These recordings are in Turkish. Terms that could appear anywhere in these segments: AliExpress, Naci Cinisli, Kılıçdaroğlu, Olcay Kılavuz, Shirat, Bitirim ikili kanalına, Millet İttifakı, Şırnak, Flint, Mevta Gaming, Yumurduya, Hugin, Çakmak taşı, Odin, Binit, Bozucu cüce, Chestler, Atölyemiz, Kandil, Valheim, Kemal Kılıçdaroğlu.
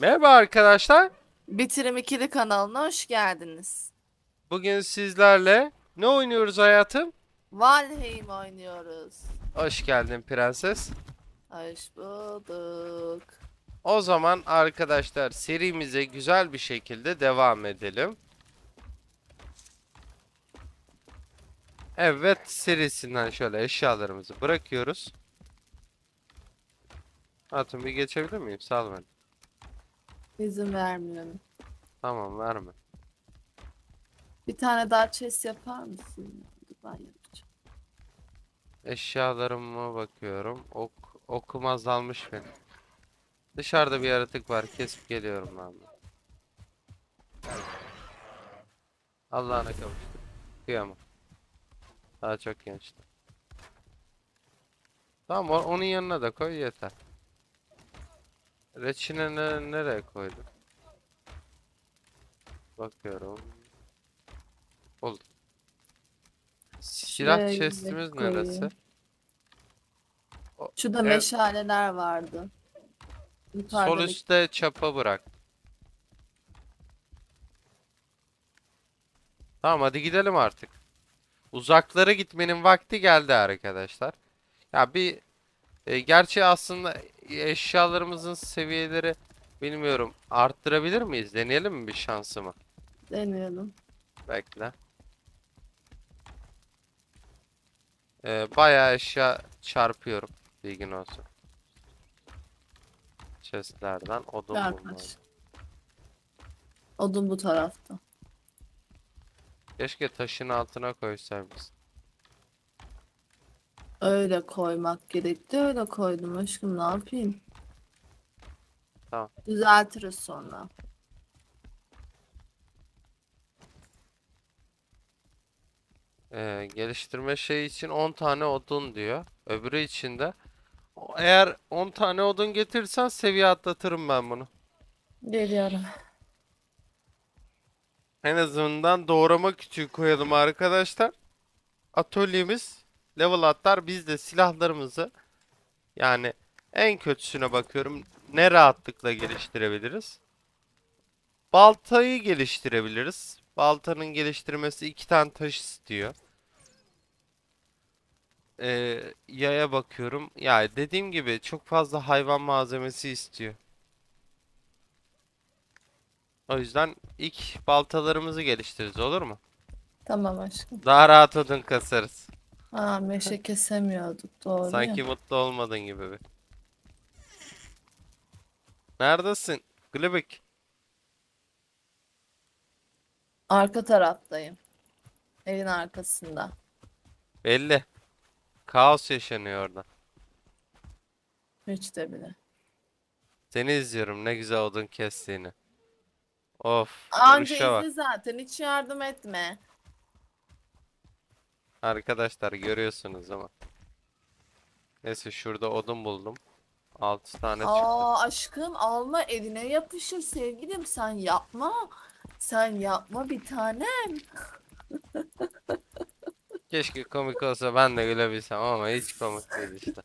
Merhaba arkadaşlar. Bitirim ikili kanalına hoş geldiniz. Bugün sizlerle ne oynuyoruz hayatım? Valheim oynuyoruz. Hoş geldin prenses. Hoş bulduk. O zaman arkadaşlar serimize güzel bir şekilde devam edelim. Evet, serisinden şöyle eşyalarımızı bırakıyoruz. Atın bir geçebilir miyim? Sağ ol beni. İzin vermiyorum. Tamam, verme. Bir tane daha chest yapar mısın? Ben yapacağım. Eşyalarıma bakıyorum. Okum azalmış benim. Dışarıda bir yaratık var. Kesip geliyorum ben de. Allah'ına kavuştum. Kıyamam. Daha çok gençti. Tamam, onun yanına da koy yeter. Reçine nereye koydum? Bakıyorum. Oldu. Shirat chest'imiz neresi? Şurada meşaleler vardı. Sol üstte çapa bırak. Tamam, hadi gidelim artık. Uzaklara gitmenin vakti geldi arkadaşlar. Ya bir gerçi aslında eşyalarımızın seviyeleri bilmiyorum. Arttırabilir miyiz? Deneyelim mi bir şansımı? Deneyelim. Bekle. Bayağı eşya çarpıyorum. Bilgin olsun. Chestlerden odun bulmalı. Odun bu tarafta. Keşke taşın altına koysaymışsın. Öyle koymak gerekti. Öyle koydum aşkım, ne yapayım? Tamam. Düzeltiriz sonra. Geliştirme şeyi için 10 tane odun diyor. Öbürü için de eğer 10 tane odun getirsen seviye atlatırım ben bunu. Geliyorum. En azından doğrama küçüğü koyalım arkadaşlar. Atölyemiz level atlar. Biz de silahlarımızı, yani en kötüsüne bakıyorum, ne rahatlıkla geliştirebiliriz. Baltayı geliştirebiliriz. Baltanın geliştirmesi 2 tane taş istiyor. Yaya bakıyorum. Ya dediğim gibi çok fazla hayvan malzemesi istiyor. O yüzden ilk baltalarımızı geliştiririz, olur mu? Tamam aşkım. Daha rahat odun kasarız. Aa, meşe kesemiyorduk, doğru. Sanki ya, mutlu olmadın gibi bir. Neredesin? Glibik. Arka taraftayım. Evin arkasında. Belli. Kaos yaşanıyor orada. Hiç de bile. Seni izliyorum, ne güzel odun kestiğini. Of. Amca izli zaten, hiç yardım etme. Arkadaşlar görüyorsunuz ama. Neyse, şurada odun buldum. 6 tane çıktı. Aa aşkım, alma, eline yapışır sevgilim, sen yapma. Sen yapma bir tanem. Keşke komik olsa ben de gülebilsem ama hiç komik değil işte.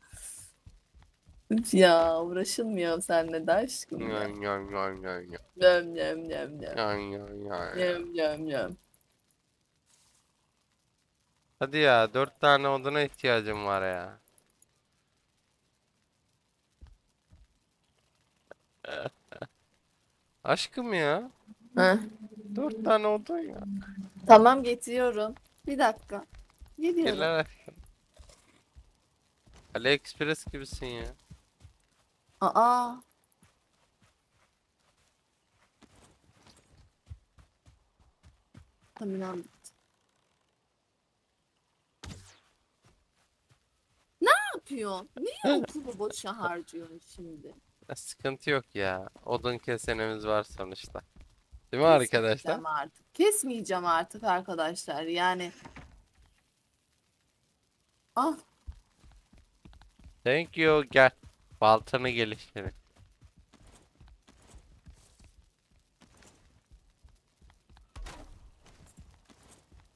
Ya uğraşılmıyor seninle de aşkım. Yam yam yam yam yam. Yam yam yam yam. Yam yam yam. Yam yam yam. Hadi ya, 4 tane oduna ihtiyacım var ya. Aşkım ya. Heh. 4 tane odun ya. Tamam, getiriyorum. Bir dakika. Geliyorum. Gel, AliExpress gibisin ya. Aa. Tamam. Ne yapıyorsun? Niye okulu boşa harcıyorsun şimdi? Sıkıntı yok ya. Odun kesenimiz var sonuçta. Değil mi arkadaşlar? Artık. Kesmeyeceğim artık arkadaşlar. Yani. Ah. Thank you. Gel. Baltanı geliştirin.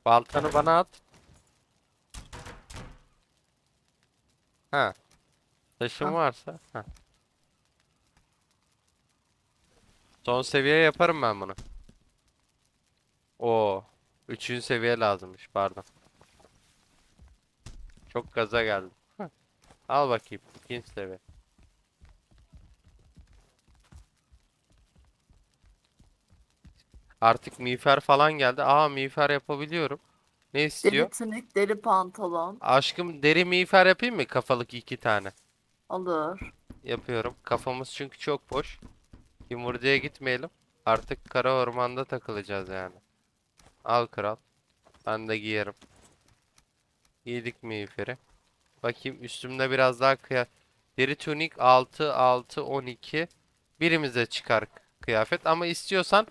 Baltanı bana at. Ha. Taşın varsa. Ha. Son seviye yaparım ben bunu. Oo, 3. seviye lazımmış, pardon. Çok gaza geldim. Al bakayım, 2. seviye. Artık miğfer falan geldi. Aa, miğfer yapabiliyorum. Ne istiyor? Deri tünik, deri pantolon. Aşkım, deri miğfer yapayım mı? Kafalık 2 tane. Olur. Yapıyorum. Kafamız çünkü çok boş. Yumurduya gitmeyelim. Artık kara ormanda takılacağız yani. Al kral. Ben de giyerim. Giydik miğferi. Bakayım üstümde biraz daha kıyafet. Deri tünik 6, 6, 12. Birimize çıkar kıyafet. Ama istiyorsan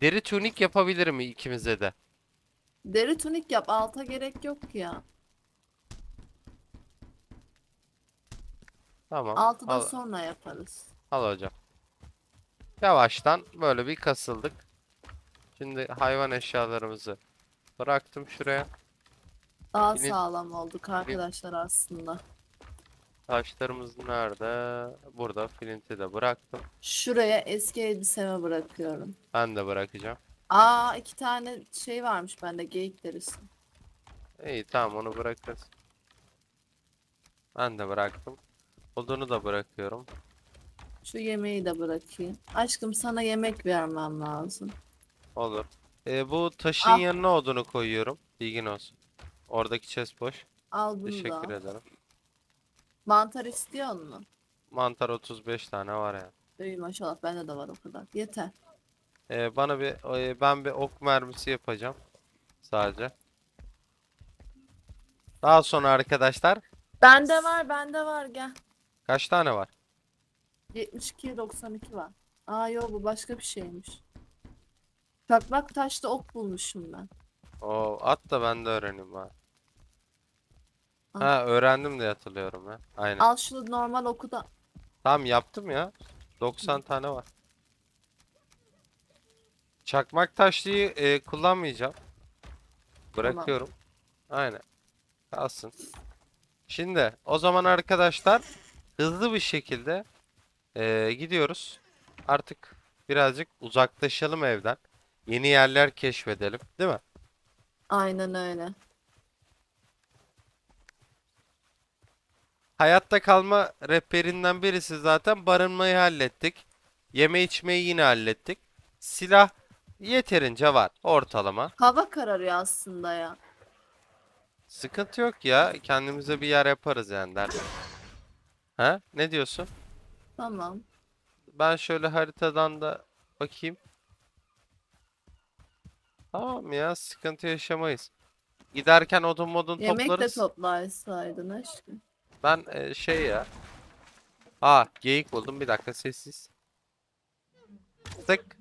deri tunik yapabilir mi ikimize de? Deri tunik yap, alta gerek yok ki ya. Tamam. Altı da sonra yaparız. Al hocam. Yavaştan böyle bir kasıldık. Şimdi hayvan eşyalarımızı bıraktım şuraya. Daha Binit, sağlam olduk arkadaşlar aslında. Taşlarımız nerede? Burada. Flint'i de bıraktım. Şuraya eski elbiseme bırakıyorum. Ben de bırakacağım. Aa, 2 tane şey varmış bende, geyik derisi. İyi tamam, onu bırakırız. Ben de bıraktım. Odunu da bırakıyorum. Şu yemeği de bırakayım. Aşkım, sana yemek vermem lazım. Olur. Bu taşın yanına odunu koyuyorum. Bilgin olsun. Oradaki chest boş. Al bunu. Teşekkür ederim. Mantar istiyor mu? Mantar 35 tane var ya. Yani. İyi maşallah, bende de var o kadar. Yeter. Bana bir ben bir ok mermisi yapacağım sadece. Daha sonra arkadaşlar. Bende var, bende var, gel. Kaç tane var? 72, 92 var. Aa yok, bu başka bir şeymiş. Çakmak taşta ok bulmuşum ben. Oo, at da ben de öğreneyim bari. Ha, öğrendim de hatırlıyorum ya. Aynen. Al şu normal oku da. Tamam, yaptım ya. 90 tane var. Çakmak taşlıyı kullanmayacağım. Bırakıyorum. Tamam. Aynen. Kalsın. Şimdi o zaman arkadaşlar hızlı bir şekilde gidiyoruz. Artık birazcık uzaklaşalım evden. Yeni yerler keşfedelim, değil mi? Aynen öyle. Hayatta kalma rehberinden birisi zaten. Barınmayı hallettik. Yeme içmeyi yine hallettik. Silah yeterince var ortalama. Hava kararıyor aslında ya. Sıkıntı yok ya. Kendimize bir yer yaparız yani derdim. Ha? Ne diyorsun? Tamam. Ben şöyle haritadan da bakayım. Tamam ya, sıkıntı yaşamayız. Giderken odun modun toplarız. Yemek de toplaysaydın aşkım. Ben şey ya. Aa, geyik buldum. Bir dakika, sessiz. Tık.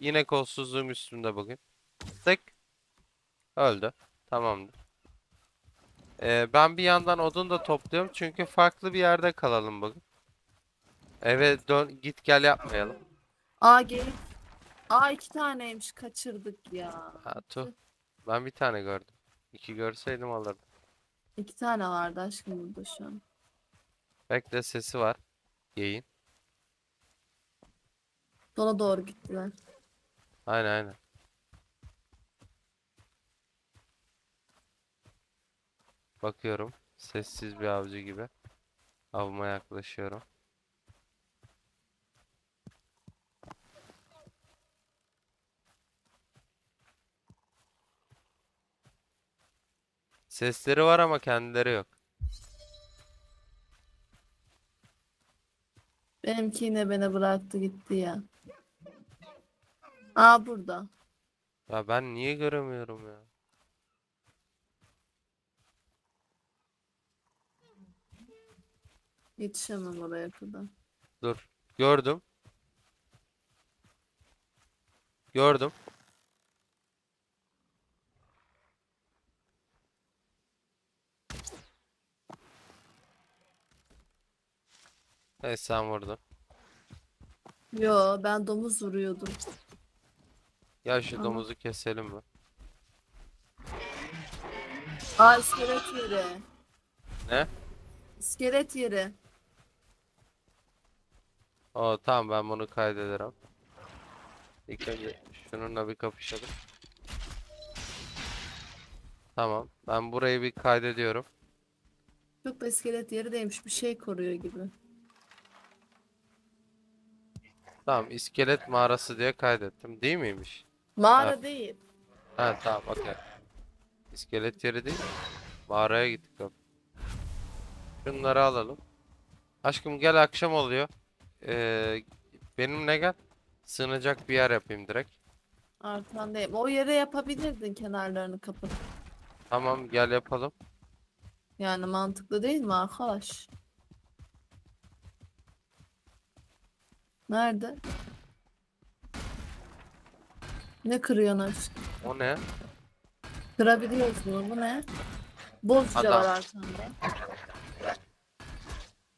Yine kolsuzluğum üstümde bugün. Tık. Öldü. Tamamdır. Ben bir yandan odun da topluyorum. Çünkü farklı bir yerde kalalım bugün. Eve dön git gel yapmayalım. Aa, geyik. Aa, 2 taneymiş. Kaçırdık ya. Ha, tu. Ben bir tane gördüm. 2 görseydim alırdım. 2 tane vardı aşkım burada şu an. Bekle, sesi var. Geyin. Sola doğru gittiler. Aynen aynen. Bakıyorum. Sessiz bir avcı gibi. Avıma yaklaşıyorum. Sesleri var ama kendileri yok. Benimki yine beni bıraktı gitti ya. Aa, burada. Ya ben niye göremiyorum ya? Yetişemem oraya kadar. Dur. Gördüm. Gördüm. Evet, sen vurdun. Yo, ben domuz vuruyordum. Ya şu domuzu keselim mi? Aa, iskelet yeri. Ne? İskelet yeri. Oo tamam, ben bunu kaydederim. İlk önce şununla bir kapışalım. Tamam. Ben burayı bir kaydediyorum. Çok da iskelet yeri değilmiş. Bir şey koruyor gibi. Tamam. İskelet mağarası diye kaydettim. Değil miymiş? Mağara ha. Değil. Ha tamam. Okay. İskelet yeri değil. Mağaraya gittik. Şunları alalım. Aşkım gel, akşam oluyor. Benimle gel. Sığınacak bir yer yapayım direkt. Arkandayım. O yere yapabilirdin, kenarlarını kapat. Tamam gel yapalım. Yani mantıklı değil mi arkadaş? Nerede? Ne kırıyorsun aşkım? O ne? Kırabiliyoruz bunu. Bu ne? Bozucu var arkanda.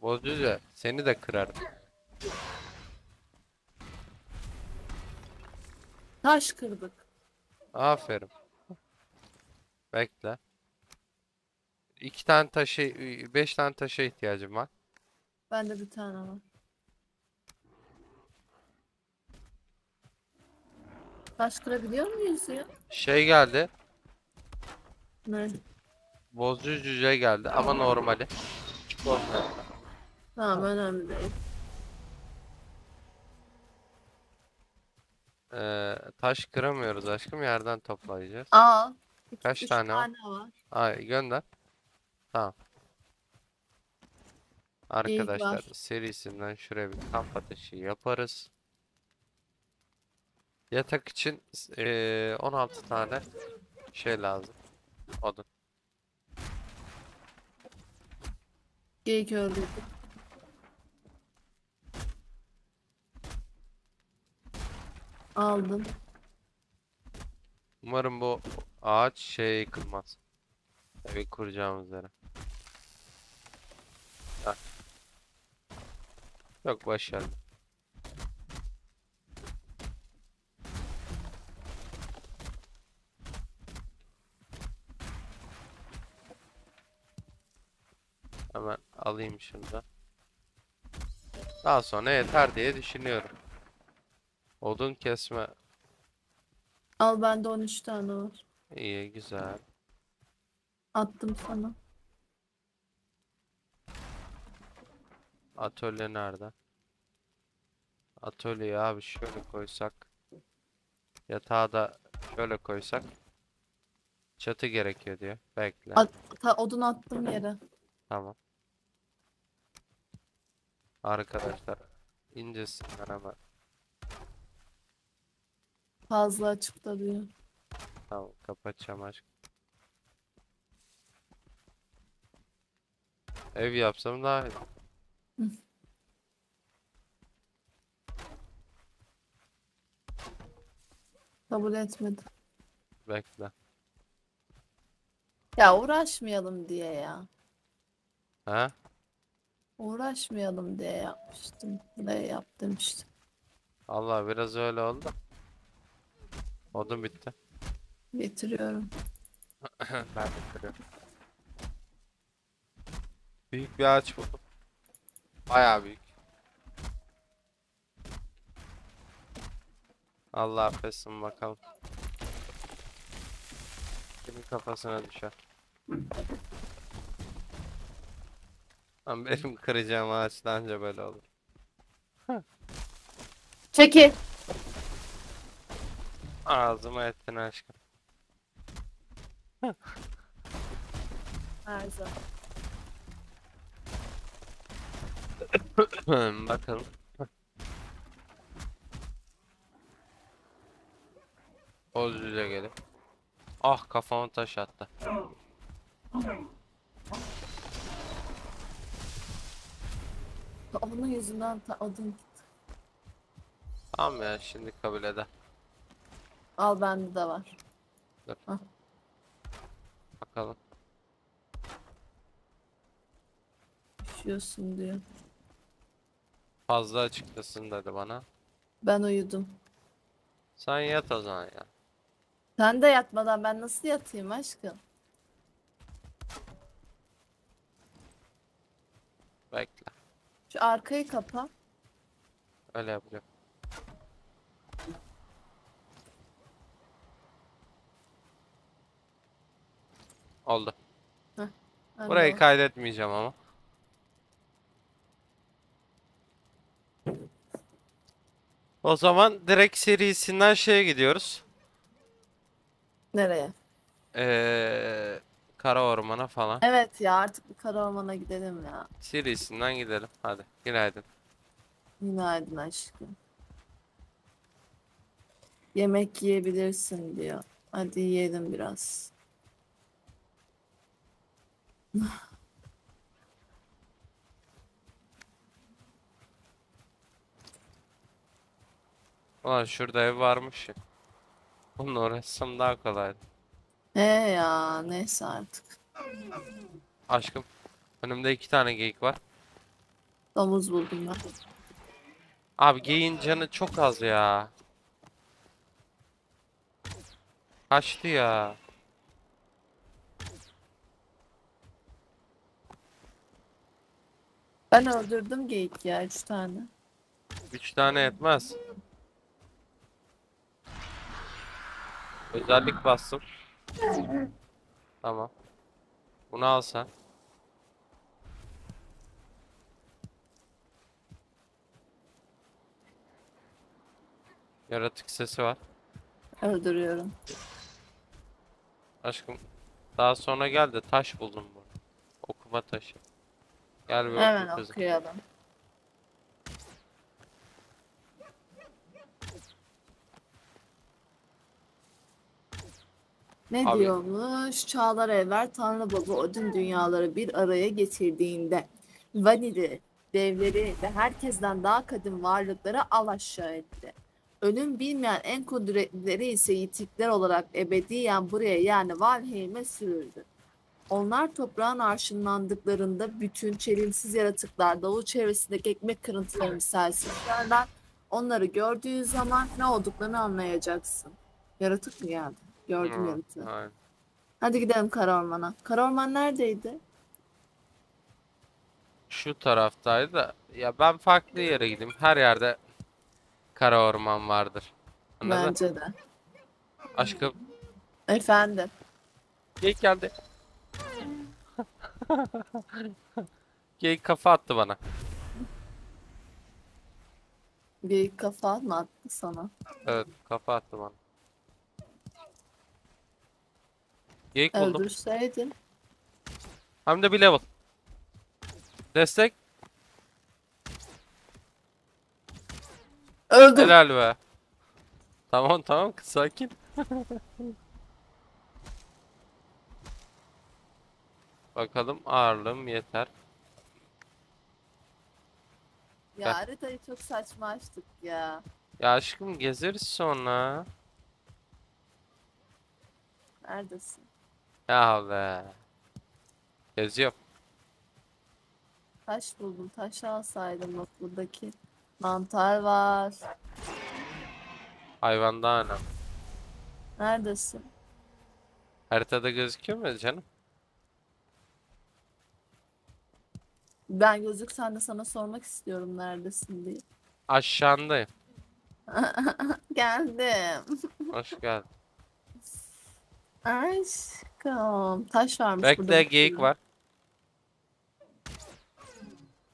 Bozucu seni de kırarım. Taş kırdık. Aferin. Bekle. 5 tane taşa ihtiyacım var. Ben de bir tane var. Taş kırabiliyor muyuz ya? Şey geldi. Ne? Bozucu cüce geldi ama normali. Tamam, önemli değil. Taş kıramıyoruz aşkım, yerden toplayacağız. Aa, kaç tane var? Ay gönder. Tamam. Arkadaşlar serisinden şuraya bir kamp ateşi yaparız. Yatak için 16 tane şey lazım. Odun. Geyik öldürdük. Aldım. Umarım bu ağaç şeye yıkılmaz. Evi kuracağımız yere. Heh. Yok, başardım. Hemen alayım şunu da. Daha sonra yeter diye düşünüyorum. Odun kesme. Al, bende 13 tane var. İyi, güzel. Attım sana. Atölye nerede? Atölyeyi abi şöyle koysak. Yatağı da şöyle koysak. Çatı gerekiyor diyor. Bekle. Odun attım yere. Tamam. Arkadaşlar incesinler hemen. Fazla açıkta diyor. Tamam, kapatacağım aşkım. Ev yapsam daha iyi. Kabul etmedi. Bekle. Ya uğraşmayalım diye ya. Ha? Uğraşmayalım diye yapmıştım. Buraya yap demiştim. Allah, biraz öyle oldu. Odun bitti. Getiriyorum. Ben getiriyorum. Büyük bir ağaç buldum. Bayağı büyük. Allah affetsin bakalım. Kimin kafasına düşer. Lan benim kıracağım ağaçtan önce böyle olur. Çekil. Ağzıma ettin aşkım. Arzu. Bakalım. Bozucu'ya gelip. Ah, kafama taş attı. Onun yüzünden odun gitti. Tamam ya, şimdi kabul eder. Al, bende de var. Dur. Ah. Bakalım. Üşüyorsun diyor. Fazla açıklasın dedi bana. Ben uyudum. Sen yat o zaman ya. Sen de yatmadan ben nasıl yatayım aşkım? Bekle. Şu arkayı kapa. Öyle yapacağım. Oldu. Heh, burayı kaydetmeyeceğim ama. O zaman direkt serisinden şeye gidiyoruz. Nereye? Kara ormana falan. Evet ya, artık bir kara ormana gidelim ya. Serisinden gidelim hadi. Günaydın. Günaydın aşkım. Yemek yiyebilirsin diyor. Hadi yiyelim biraz. Ulan şurada ev varmış ya. Bununla uğraşsam daha kolaydı. Ya neyse artık. Aşkım önümde 2 tane geyik var. Domuz buldum ben. Abi geyin canı çok az ya. Kaçtı ya. Ben öldürdüm geyik ya, 3 tane. 3 tane yetmez. Özellik bastım. Tamam. Bunu alsan. Yaratık sesi var. Öldürüyorum. Aşkım daha sonra gel de taş buldum bu. Okuma taşı. Gel böyle. Hemen okuyalım. Ne abi diyormuş? Çağlar evvel Tanrı Baba Odin dünyaları bir araya getirdiğinde Vanidi, devleri ve herkesten daha kadim varlıkları alaşağı etti. Ölüm bilmeyen en kudretleri ise yitikler olarak ebediyen buraya, yani Valheim'e sürüldü. Onlar toprağın arşınlandıklarında bütün çelimsiz yaratıklar davul çevresindeki ekmek kırıntıları misalisizlerden, onları gördüğün zaman ne olduklarını anlayacaksın. Yaratık mı geldi? Gördüm yaratığı. Hayır. Hadi gidelim kara ormana. Kara orman neredeydi? Şu taraftaydı da ya, ben farklı yere gideyim. Her yerde kara orman vardır. Anladın? Bence de. Aşkım. Efendim. Geyik geldi. Geyik kafa attı bana. Geyik kafa mı attı sana? Evet, kafa attı bana. Geyik buldum. Öldürseydin. Hem de bir level. Destek. Öldüm. Helal be. Tamam sakin. Bakalım ağırlığım yeter. Ya haritayı çok saçma açtık ya. Ya aşkım gezeriz sonra. Neredesin? Ya be. Geziyorum. Taş buldum. Taş alsaydım, bak buradaki. Mantar var. Hayvan daha önemli. Neredesin? Haritada gözüküyor mu canım? Ben gözüksen de sana sormak istiyorum neredesin diye. Aşağındayım. Geldim. Hoş geldin. Aşkım. Taş varmış. Bekle, burada. Bekle, geyik var.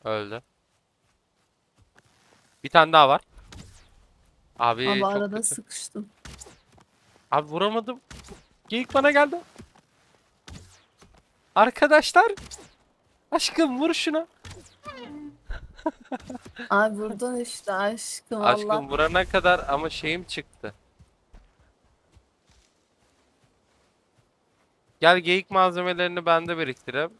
Öldü. Bir tane daha var. Abi arada kötü sıkıştım. Abi vuramadım. Geyik bana geldi. Arkadaşlar. Aşkım vur şuna. Abi vurdun işte aşkım. Aşkım Allah, vurana kadar ama şeyim çıktı. Gel geyik malzemelerini bende biriktireyim.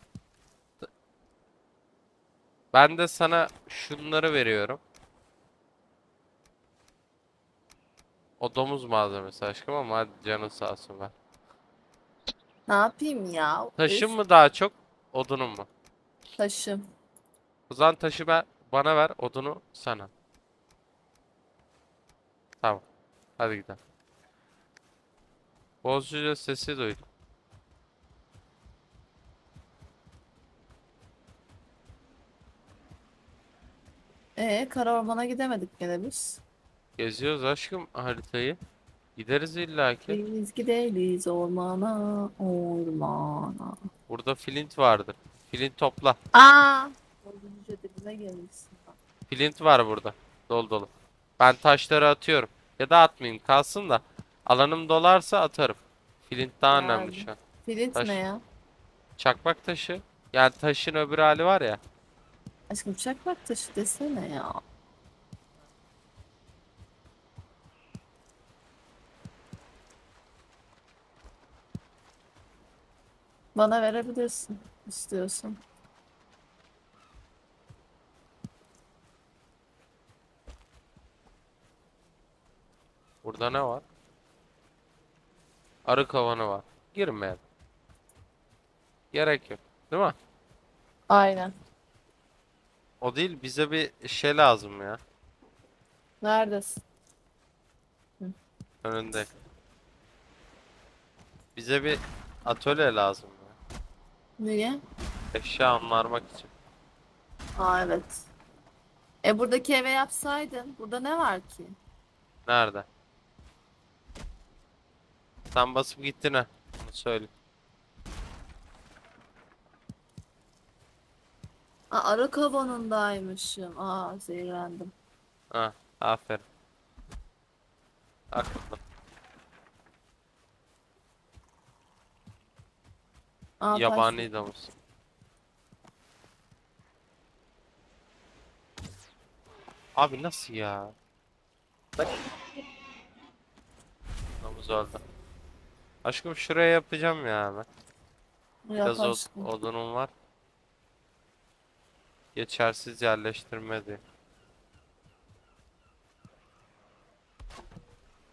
Ben de sana şunları veriyorum. O domuz malzemesi aşkım ama hadi canın sağ olsun ben. Ne yapayım ya? Taşın mı daha çok, odunun mu? Taşım. O zaman taşı bana ver, odunu sana. Tamam. Hadi gidelim. Bozucu sesi duydum. Kara ormana gidemedik gene biz. Geziyoruz aşkım haritayı. Gideriz illaki. Biz gideriz ormana, ormana. Burada flint vardır. Flint topla. Aa! Flint var burada. Dolu dolu. Ben taşları atıyorum. Ya da atmayayım, kalsın da. Alanım dolarsa atarım. Flint daha yani önemli şu an. Flint taş ne ya? Çakmak taşı. Yani taşın öbür hali var ya. Aşkım çakmak taşı desene ya. Bana verebilirsin istiyorsun. Burada ne var? Arı kovanı var. Girmeyelim. Gerek yok. Değil mi? Aynen. O değil, bize bir şey lazım ya. Neredesin? Hı. Önünde. Bize bir atölye lazım ya. Niye? Eşya anlarmak için. Aa evet. E buradaki eve yapsaydın. Burada ne var ki? Nerede? Sen basıp gittin ha. Bunu söyle. Aa, arı kovanındaymışım. Aa zehirlendim. Ha, aferin. Akıllı. Aa, yabanıydı ama. Abi nasıl ya? Bak. Domuz orada. Aşkım şuraya yapacağım ya ben. Biraz odunum var. Geçersiz yerleştirme diye.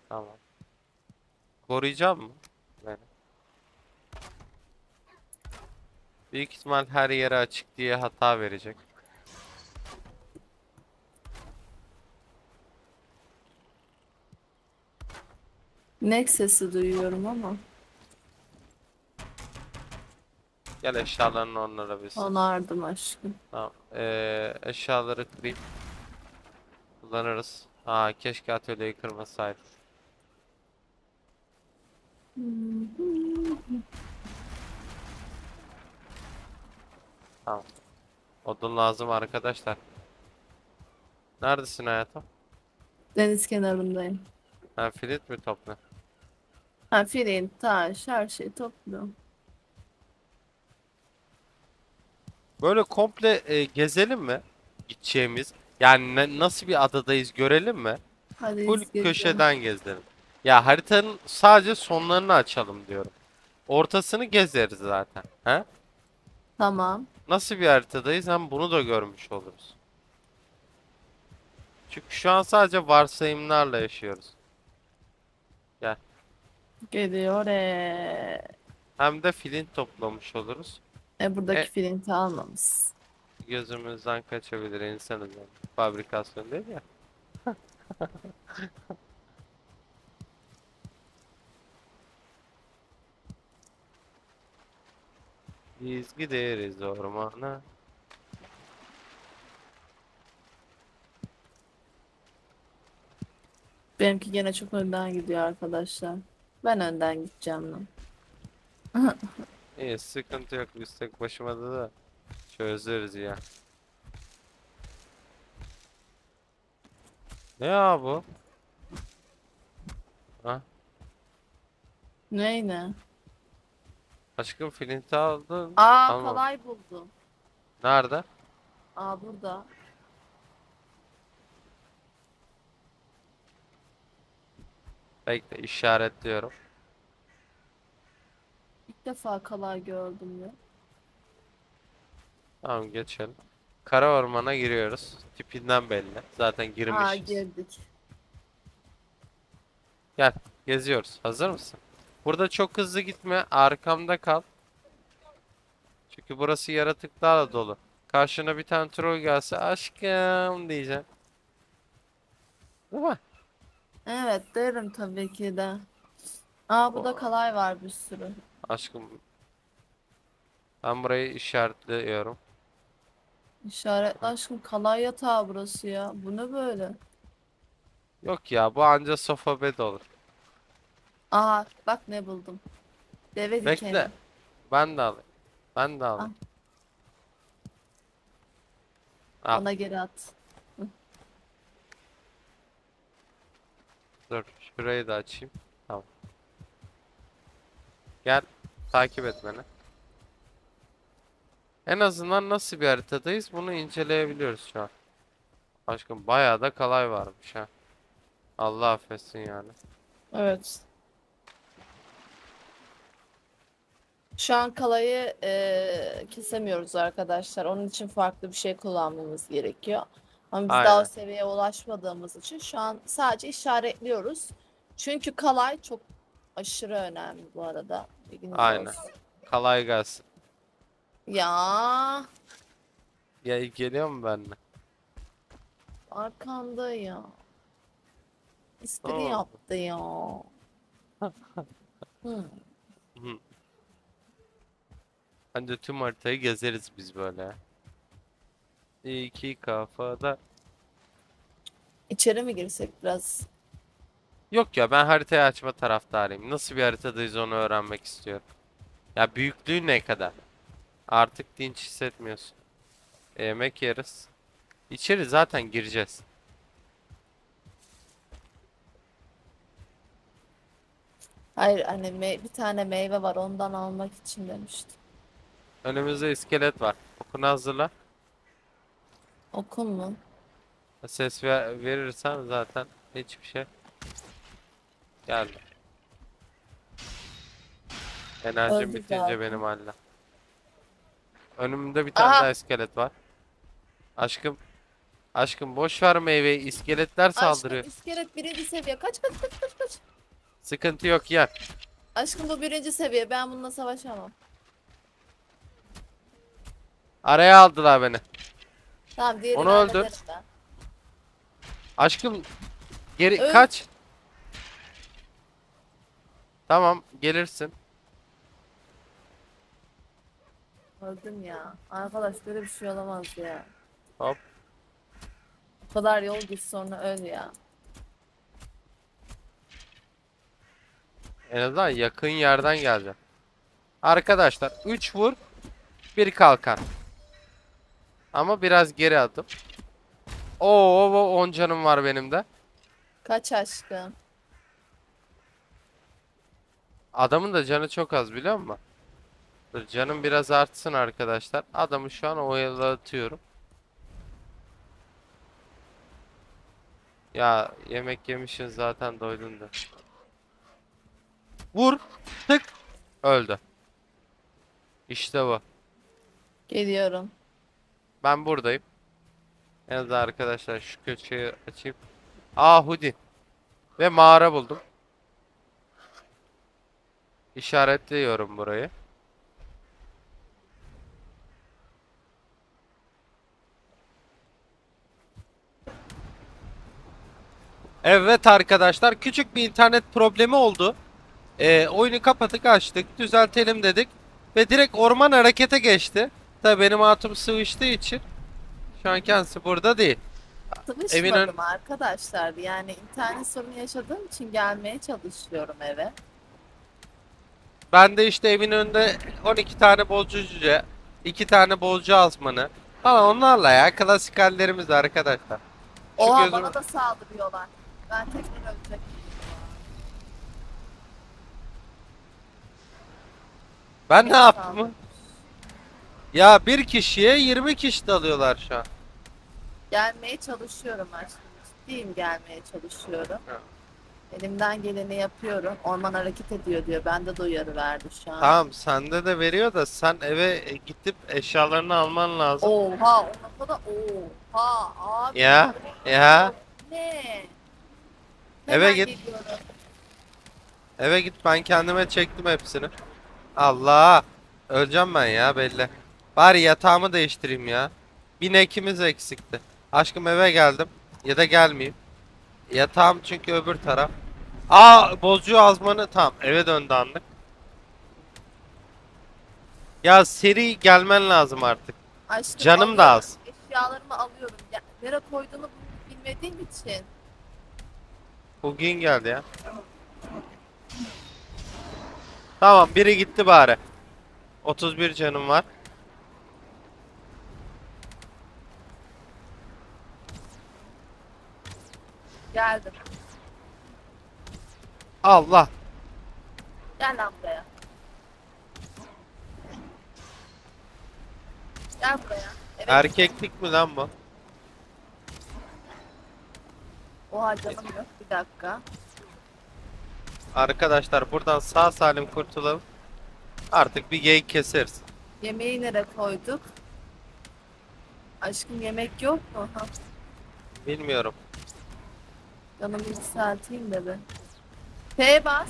Tamam. Koruyacağım mı beni? Büyük ihtimal her yere açık diye hata verecek. Nexus'u duyuyorum ama. Gel eşyalarını onlara bir. Onardım aşkım. Tamam. Eşyaları kırayım. Kullanırız. Aa keşke atölyeyi kırmasaydım. Tamam. Odun lazım arkadaşlar. Neredesin hayatım? Deniz kenarındayım. Ha flint mi topla? Ha flint, taş, her şey toplu. Böyle komple gezelim mi? Gideceğimiz. Yani nasıl bir adadayız görelim mi? Hadi full gezelim. Köşeden gezelim. Ya haritanın sadece sonlarını açalım diyorum. Ortasını gezeriz zaten. He? Tamam. Nasıl bir haritadayız hem bunu da görmüş oluruz. Çünkü şu an sadece varsayımlarla yaşıyoruz. Gel. Geliyor Hem de flint toplamış oluruz. Buradaki flinti almamız. Gözümüzden kaçabilir insanız yani. Fabrikasyon değil ya. Biz gideriz ormana. Benimki gene çok önden gidiyor arkadaşlar. Ben önden gideceğim lan. İyi sıkıntı yok, biz tek başımada da çözeriz ya. Ne ya bu? Ha? Ney ne? Aşkım flinti aldın. Aa tamam. Kolay buldum. Nerede? Aa burada. Bekle işaretliyorum. İlk defa kalay gördüm ya. Tamam geçelim. Kara ormana giriyoruz. Tipinden belli. Zaten girmişiz. Aa girdik. Gel geziyoruz. Hazır mısın? Burada çok hızlı gitme. Arkamda kal. Çünkü burası yaratıklarla dolu. Karşına bir tane troll gelse aşkım diyeceğim. Değil mi? Evet derim tabii ki de. Aa burada kalay var bir sürü. Aşkım ben burayı işaretliyorum. İşaretle aşkım, kalay yatağı burası ya. Bu ne böyle? Yok ya bu anca sofa bed olur. Aa bak ne buldum. Deve dikeni. Bekle. Ben de alayım. Ben de alayım. Al. Ona geri at. Dur şurayı da açayım. Tamam. Gel takip et beni. En azından nasıl bir haritadayız bunu inceleyebiliyoruz şu an. Aşkım bayağı da kalay varmış ha. Allah affetsin yani. Evet. Şu an kalayı kesemiyoruz arkadaşlar. Onun için farklı bir şey kullanmamız gerekiyor. Ama biz aynen, daha o seviyeye ulaşmadığımız için şu an sadece işaretliyoruz. Çünkü kalay çok aşırı önemli bu arada. Bilginiz aynen olsun. Kalay gelsin. Ya. Ya geliyor mu benimle? Arkanda ya. İstiri tamam yaptı ya. Hmm. Bence tüm haritayı gezeriz biz böyle. İki kafada. İçeri mi girsek biraz? Yok ya, ben haritayı açma taraftarıyım. Nasıl bir haritadayız onu öğrenmek istiyorum. Ya büyüklüğü ne kadar? Artık dinç hissetmiyorsun. Yemek yeriz. İçeri zaten gireceğiz. Hayır anne, bir tane meyve var, ondan almak için demiştim. Önümüzde iskelet var. Okunu hazırla. Okun mu? Ses verirsen zaten hiçbir şey. Geldi. Enerjim öldü bitince zaten benim halle. Önümde bir tane aha daha iskelet var. Aşkım. Aşkım boş ver meyveyi, iskeletler saldırıyor. Aşkım iskelet birinci seviye. Kaç. Sıkıntı yok ya. Aşkım bu birinci seviye, ben bununla savaşamam. Araya aldılar beni. Tamam, diğerini onu öldür. Aşkım geri öl, kaç. Tamam gelirsin. Öldüm ya. Arkadaş böyle bir şey olamaz ya. Hop. O kadar yol git sonra öl ya. En azından yakın yerden geleceğim. Arkadaşlar 3 vur 1 kalkar. Ama biraz geri adım. Oo 10 canım var benim de. Kaç aşkım? Adamın da canı çok az biliyor musun? Dur canım biraz artsın arkadaşlar. Adamı şu an oyalatıyorum. Ya yemek yemişsin zaten, doydun da. Vur. Tık. Öldü. İşte bu. Geliyorum. Ben buradayım. En azından arkadaşlar şu köşeyi açayım. Aa Hudin. Ve mağara buldum. İşaretliyorum burayı. Evet arkadaşlar, küçük bir internet problemi oldu. Oyunu kapatıp açtık, düzeltelim dedik ve direkt orman harekete geçti. Tabii benim hatım sıvıştığı için şu an kendisi burada değil. Sıvışmadım arkadaşlar, yani internet sorunu yaşadığım için gelmeye çalışıyorum eve. Ben de işte evin önünde 12 tane bozucu cüce, 2 tane bozucu azmanı falan, onlarla ya klasik hallerimiz arkadaşlar. Oha gözüm... bana da saldırıyorlar. Ben tekrar ölecek. Ben ne yaptım? Ya bir kişiye 20 kişi dalıyorlar şu an. Gelmeye çalışıyorum aşkım. Ciddiyim, gelmeye çalışıyorum. Ha. Elimden geleni yapıyorum. Orman hareket ediyor diyor. Bende de uyarı verdi şu an. Tamam sende de veriyor da sen eve gidip eşyalarını alman lazım. Oha o noktada oha abi. Ya. Ne? Eve git. Geliyorum. Eve git, ben kendime çektim hepsini. Allah! Öleceğim ben ya belli. Bari yatağımı değiştireyim ya. Binekimiz eksikti. Aşkım eve geldim. Ya da gelmeyeyim. Yatağım çünkü öbür taraf. Aa! Bozucu azmanı tam. Eve döndü anlık. Ya seri gelmen lazım artık. Aşkım, canım alıyorum da az. Eşyalarımı alıyorum. Ya, nereye koyduğunu bilmediğim için. Hugin geldi ya. Tamam, biri gitti bari. 31 canım var. Geldim. Allah. Gel lan buraya. Gel buraya. Evet. Erkeklik mi lan bu? Oha canım yok, bir dakika. Arkadaşlar buradan sağ salim kurtulalım. Artık bir geyik keseriz. Yemeği nereye koyduk? Aşkım yemek yok mu? Bilmiyorum. Canım bir saatiyim dedi. T'ye bas.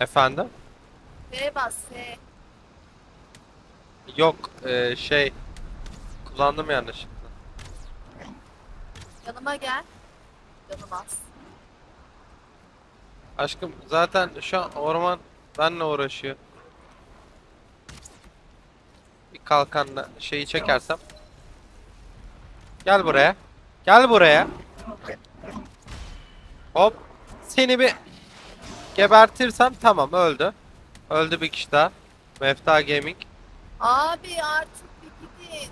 Efendim? T'ye bas, T. Yok, şey... Kullandım yanlışlıkla. Yanıma gel. Yanıma bas. Aşkım zaten şu an orman benle uğraşıyor. Bir kalkanla şeyi çekersem. Gel buraya. Gel buraya. Hop. Seni bir gebertirsem tamam, öldü. Öldü bir kişi daha. Mevta Gaming. Abi artık bir gidin.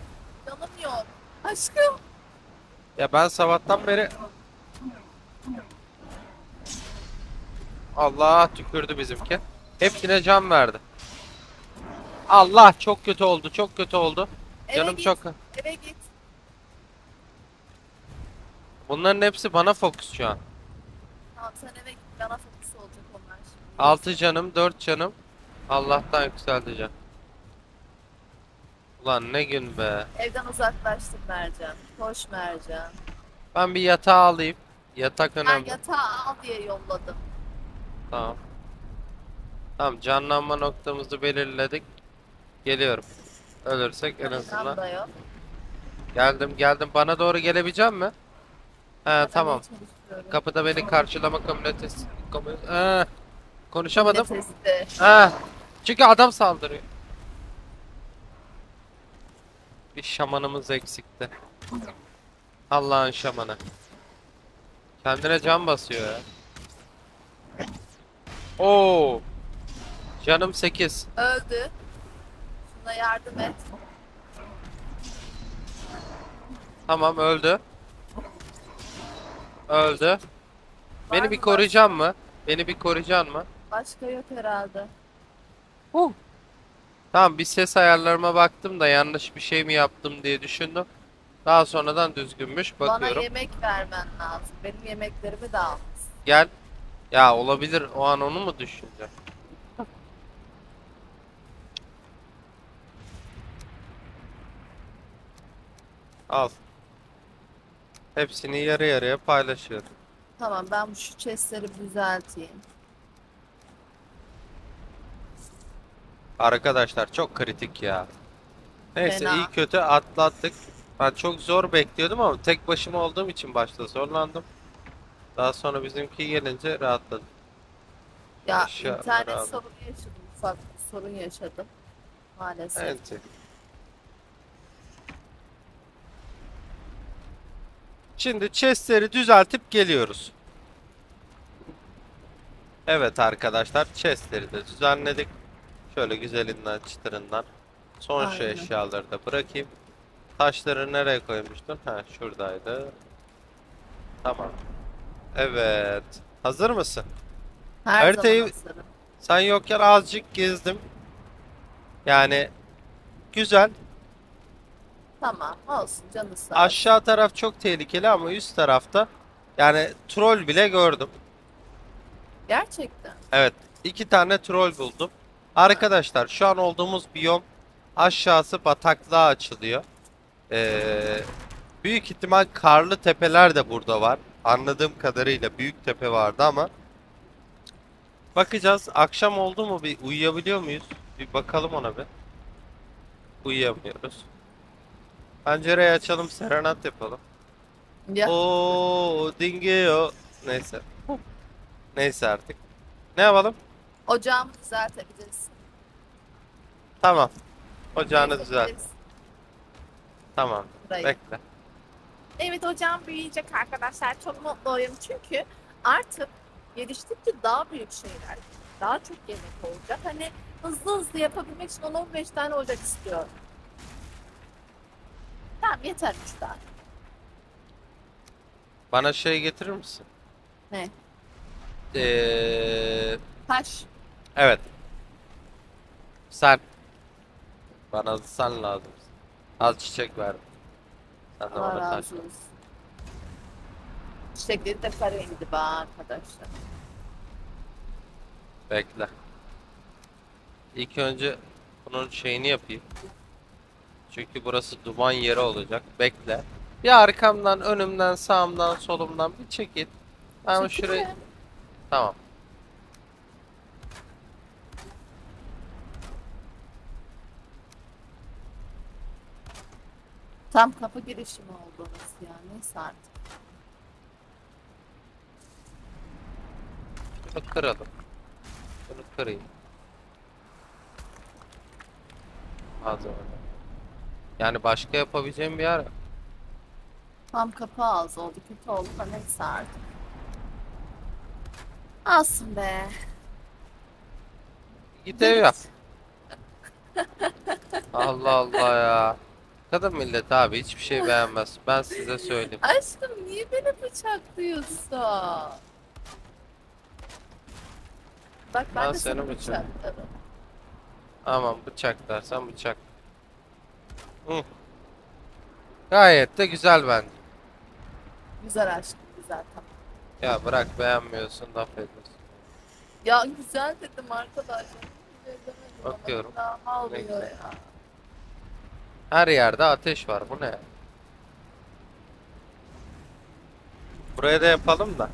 Canım yok. Aşkım. Ya ben sabahtan beri... Allah tükürdü bizimki. Hepsine can verdi. Allah çok kötü oldu, çok kötü oldu. Eve canım git, çok... Eve git. Bunların hepsi bana fokus şu an. Tamam sen eve git, bana fokus olacak onlar şimdi. 6 canım, 4 canım. Allah'tan yükseldi can. Ulan ne gün be. Evden uzaklaştım Mercan. Hoş Mercan. Ben bir yatağı alayım. Yatak önemli. Ben yatağı al diye yolladım. Tamam. Tamam, canlanma noktamızı belirledik. Geliyorum. Ölürsek en azından. Geldim geldim, bana doğru gelebilecek mi? He tamam. Kapıda beni karşılama komünitesi. Konuşamadım. He. Çünkü adam saldırıyor. Bir şamanımız eksikti. Allah'ın şamanı. Kendine can basıyor ya. Oo. Canım 8. Öldü. Şuna yardım et. Tamam öldü. Öldü. Var beni bir koruyacaksın mı? Beni bir koruyacaksın mı? Başka yok herhalde. Tamam, bir ses ayarlarıma baktım da yanlış bir şey mi yaptım diye düşündüm. Daha sonradan düzgünmüş, bakıyorum. Bana yemek vermen lazım. Benim yemeklerimi de al. Gel. Ya olabilir, o an onu mu düşüneceğim? Al. Hepsini yarı yarıya paylaşıyorum. Tamam, ben şu chestleri düzelteyim. Arkadaşlar çok kritik ya. Neyse fena. İyi kötü atlattık. Ben çok zor bekliyordum ama tek başıma olduğum için başta zorlandım. Daha sonra bizimki gelince rahatladım. Ya aşağı internet rahatladım. Sorun yaşadım, ufak sorun yaşadım maalesef. Evet. Şimdi chestleri düzeltip geliyoruz. Evet arkadaşlar, chestleri de düzenledik. Şöyle güzelinden çıtırından. Son aynen. Şu eşyaları da bırakayım. Taşları nereye koymuştun? Ha şuradaydı. Tamam. Evet. Hazır mısın? Haritayı sen yokken azıcık gezdim. Yani güzel. Tamam olsun, canı sağ olsun. Aşağı taraf çok tehlikeli ama üst tarafta yani troll bile gördüm. Gerçekten? Evet. 2 tane troll buldum. Arkadaşlar şu an olduğumuz biyom aşağısı bataklığa açılıyor. Büyük ihtimal karlı tepeler de burada var. Anladığım kadarıyla büyük tepe vardı ama bakacağız. Akşam oldu mu bir uyuyabiliyor muyuz? Bir bakalım ona bir. Uyuyamıyoruz. Pencereyi açalım, serenat yapalım. Ya. Oo, dingiyo. Neyse. Neyse artık. Ne yapalım? Ocağımı düzeltebiliriz. Tamam. Ocağını düzelt. Tamam. Burayı. Bekle. Evet, ocağım büyüyecek arkadaşlar. Çok mutluyum çünkü artık geliştikçe daha büyük şeyler, daha çok yemek olacak. Hani hızlı hızlı yapabilmek için 10-15 tane ocak istiyorum. Tamam, yeter 3 tane. Bana şey getirir misin? Ne? Taş. Evet. Sen. Bana sen lazım. Az çiçek verdim. Sen de bana taş ver. Çiçekleri de para indi bak arkadaşlar. Bekle. İlk önce bunun şeyini yapayım. Çünkü burası duman yeri olacak. Bekle. Bir arkamdan, önümden, sağımdan, solumdan bir çekil. Tamam şurayı. Tamam. Tam kapı girişimi oldu orası ya. Neyse artık. Bunu kıralım. Bunu kırayım. Malzeme. Yani başka yapabileceğim bir yer. Tam kapı ağzı oldu. Kötü oldu da neyse artık. Alsın be. Git ev yap. Allah Allah ya. Kadın millet abi hiçbir şey beğenmez. Ben size söyleyeyim. Aşkım niye beni bıçaklıyorsun? Bak ben de seni bıçaklarım. Aman bıçak dersen bıçak. Hı. Gayet de güzel bence. Güzel aşkım, güzel tamam. Ya bırak beğenmiyorsun laf ediyorsun. Ya güzel dedim arkadaşlar. Bakıyorum. Ne güzel ya. Her yerde ateş var, bu ne? Buraya da yapalım da.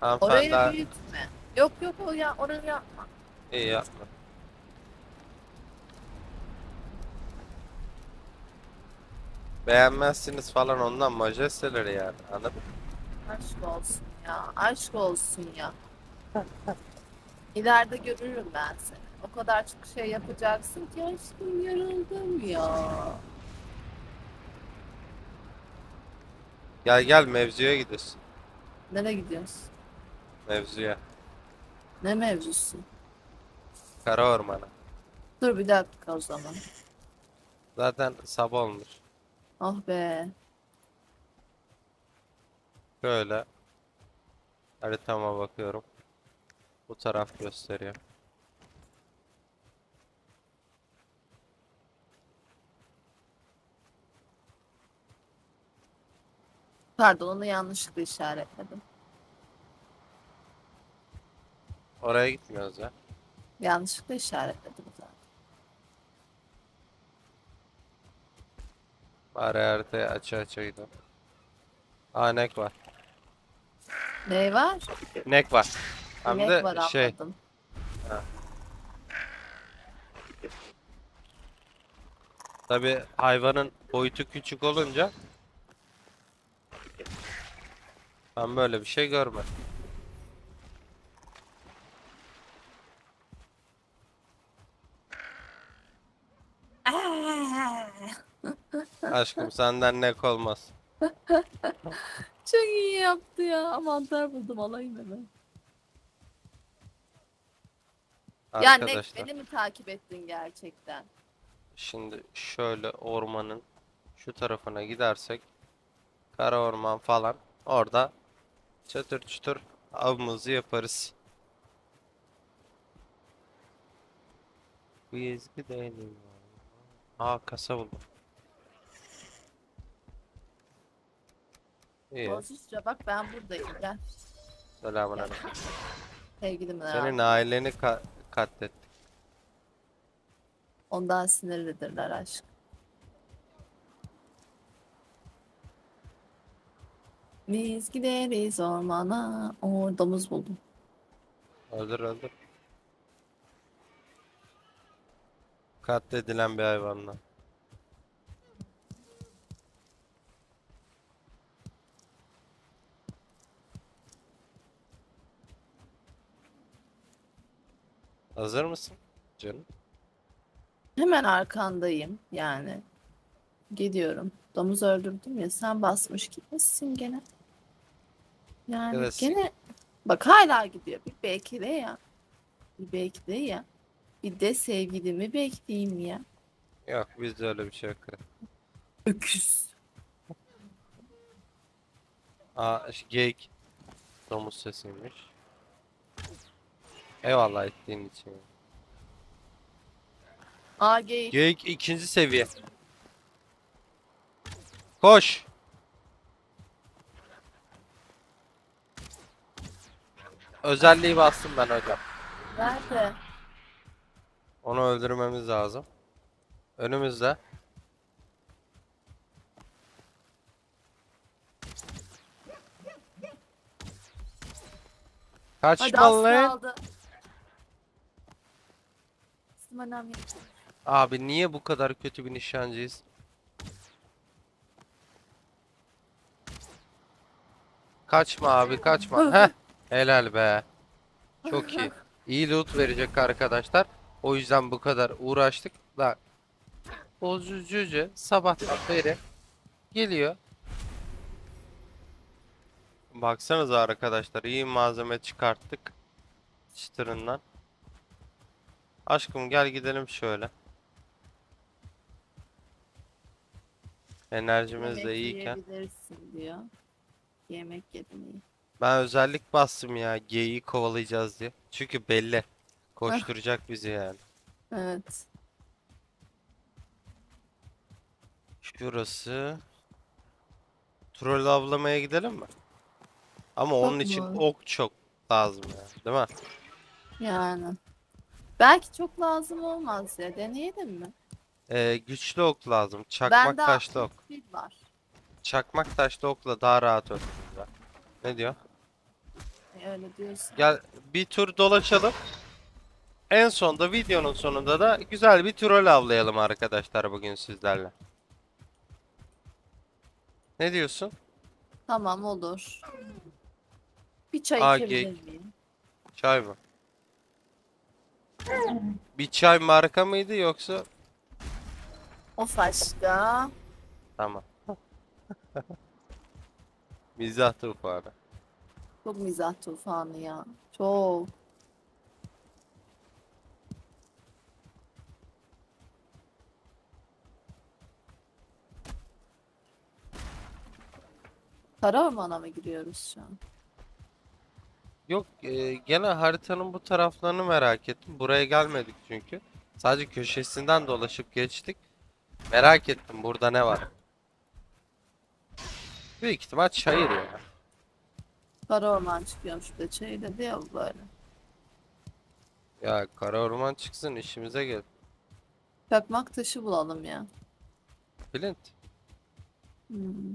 Hanımefendi... Orayı büyütme. Yok yok o ya, orayı yapma. İyi yapma. Beğenmezsiniz falan ondan majesteleri yani, anladın mı? Aşk olsun ya, aşk olsun ya. İleride görürüm ben seni. O kadar çok şey yapacaksın ki aşkım yarıldım ya. Gel gel mevzuya gidiyorsun. Nereye gidiyorsun? Mevzuya. Ne mevzusu? Kara ormana. Dur bir dakika o zaman. Zaten sabah olmuş. Ah oh be. Böyle. Haritama bakıyorum. Bu taraf gösteriyor. Pardon onu yanlışlıkla işaretledim. Oraya gitmiyoruz ya. Yanlışlıkla işaretledim zaten. Bari haritayı aça gidelim. Aa nek var. Ne var? Nek var. Hem nek de var, şey. Tabi hayvanın boyutu küçük olunca ben böyle bir şey görmedim. Aşkım senden nek olmaz. Çok iyi yaptı ya. Mantar buldum alayım hemen. Arkadaşlar. Ya ne, beni mi takip ettin gerçekten? Şimdi şöyle ormanın şu tarafına gidersek kara orman falan orada çatır çutur avımızı yaparız. Bu ezgi değil mi? Aa kasa buldum. Bozucu'ya bak ben buradayım gel. Selamünaleyküm. Sevgilim ben. Senin aileni katlettik. Ondan sinirlidirler aşk. Biz gideriz ormana. Oo domuz buldum. Öldür. Katledilen bir hayvanla. Hazır mısın canım? Hemen arkandayım yani. Gidiyorum. Domuz öldürdüm ya sen basmış gitmişsin gene. Yani klasik. Gene Bak hala gidiyor. Bir bekle ya. Bir bekle ya. Bir de sevgilimi bekleyeyim ya. Yok bizde öyle bir şey yok. Öküz. Aa geyik. Domuz sesiymiş. Eyvallah ettiğin için. Aa geyik. Geyik ikinci seviye. Koş. Özelliği bastım ben hocam. Nerede? Onu öldürmemiz lazım. Önümüzde. Kaç kaldı? Abi niye bu kadar kötü bir nişancıyız? Kaçma abi kaçma. Heh. Helal be. Çok iyi. İyi loot verecek arkadaşlar. O yüzden bu kadar uğraştık. Bak. Bozucu cüce sabahtan beri geliyor. Baksanıza arkadaşlar, iyi malzeme çıkarttık çıtırından. Aşkım gel gidelim şöyle. Enerjimiz de iyiyken. Diyor. Yemek yedim. Ben özellik bastım ya, geyiği kovalayacağız diye. Çünkü belli. Koşturacak bizi yani. Evet. Şurası. Troll avlamaya gidelim mi? Ama çok onun mu? İçin ok çok lazım ya, değil mi? Yani. Belki çok lazım olmaz ya, deneyelim mi? Güçlü ok lazım, çakmak taşlı ok. Var. Çakmak taşlı okla daha rahat öldürürler. Ne diyor? Öyle diyorsun. Gel bir tur dolaşalım. En sonda, videonun sonunda da güzel bir troll avlayalım arkadaşlar bugün sizlerle. Ne diyorsun? Tamam olur. Bir çay içebilir miyim? Çay mı? Bir çay marka mıydı yoksa? O başka. Tamam. Mizah tufanı. Çok mizah tufanı ya. Çok. Kara ormana mı giriyoruz şu an? Yok gene haritanın bu taraflarını merak ettim. Buraya gelmedik çünkü. Sadece köşesinden dolaşıp geçtik. Merak ettim burada ne var. Büyük ihtimal çayır ya. Kara orman çıkıyormuş da çayır dedi ya böyle. Ya kara orman çıksın işimize gel. Çakmak taşı bulalım ya. Flint. Hmm.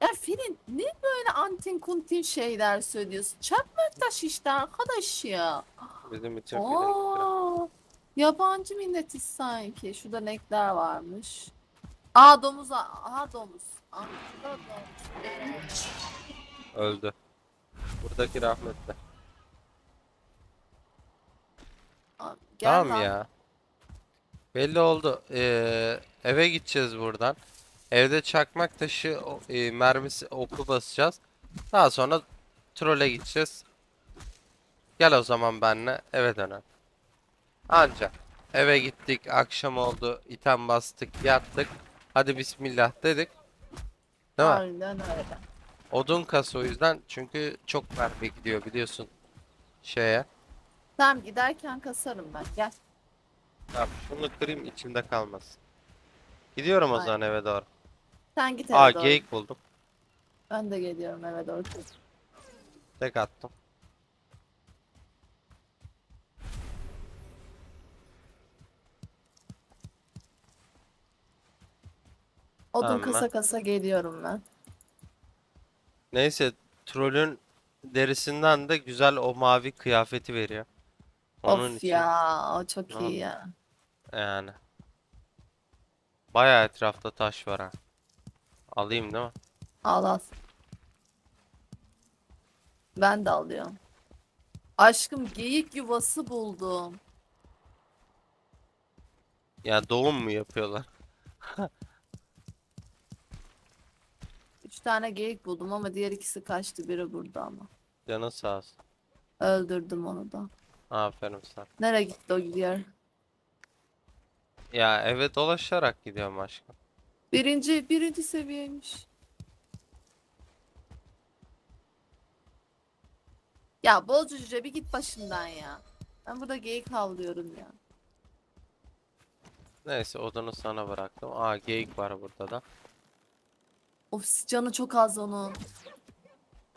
Ya Flint ne böyle antin kuntin şeyler söylüyorsun? Çakmak taşı işte arkadaş ya. Bizim için Flint. Yabancı milletiz sanki. Şurada nekler varmış. Aa domuz. Aha domuz. Aa, domuz. Öldü. Buradaki rahmetli. Abi, tamam lan. Ya. Belli oldu. Eve gideceğiz buradan. Evde çakmak taşı mermisi oklu basacağız. Daha sonra trole gideceğiz. Gel o zaman benle eve dönelim. Ancak eve gittik, akşam oldu, item bastık, yattık. Hadi bismillah dedik. Değil mi? Aynen öyle. Odun kası o yüzden, çünkü çok mermi gidiyor biliyorsun şeye. Tamam giderken kasarım ben, gel. Tamam şunu kırayım içimde kalmasın. Gidiyorum o zaman eve doğru. Sen git eve doğru. Aa geyik buldum. Ben de geliyorum eve doğru. Tek attım. Odun tamam, kasa geliyorum ben. Neyse trollün derisinden de güzel o mavi kıyafeti veriyor. Onun of için... ya o çok tamam. iyi ya. Yani. Bayağı etrafta taş var ha. Alayım değil mi? Al. Ben de alıyorum. Aşkım geyik yuvası buldum. Ya doğum mu yapıyorlar? 3 tane geyik buldum ama diğer ikisi kaçtı, biri burada ama. Canın sağ olsun. Öldürdüm onu da. Aferin sana. Nereye gitti o gidiyor? Ya eve dolaşarak gidiyorum aşkım. Birinci seviyeymiş. Ya Bozucu cüce bir git başından ya. Ben burada geyik havlıyorum ya. Neyse odunu sana bıraktım. Aa geyik var burada da. Of canı çok az onun.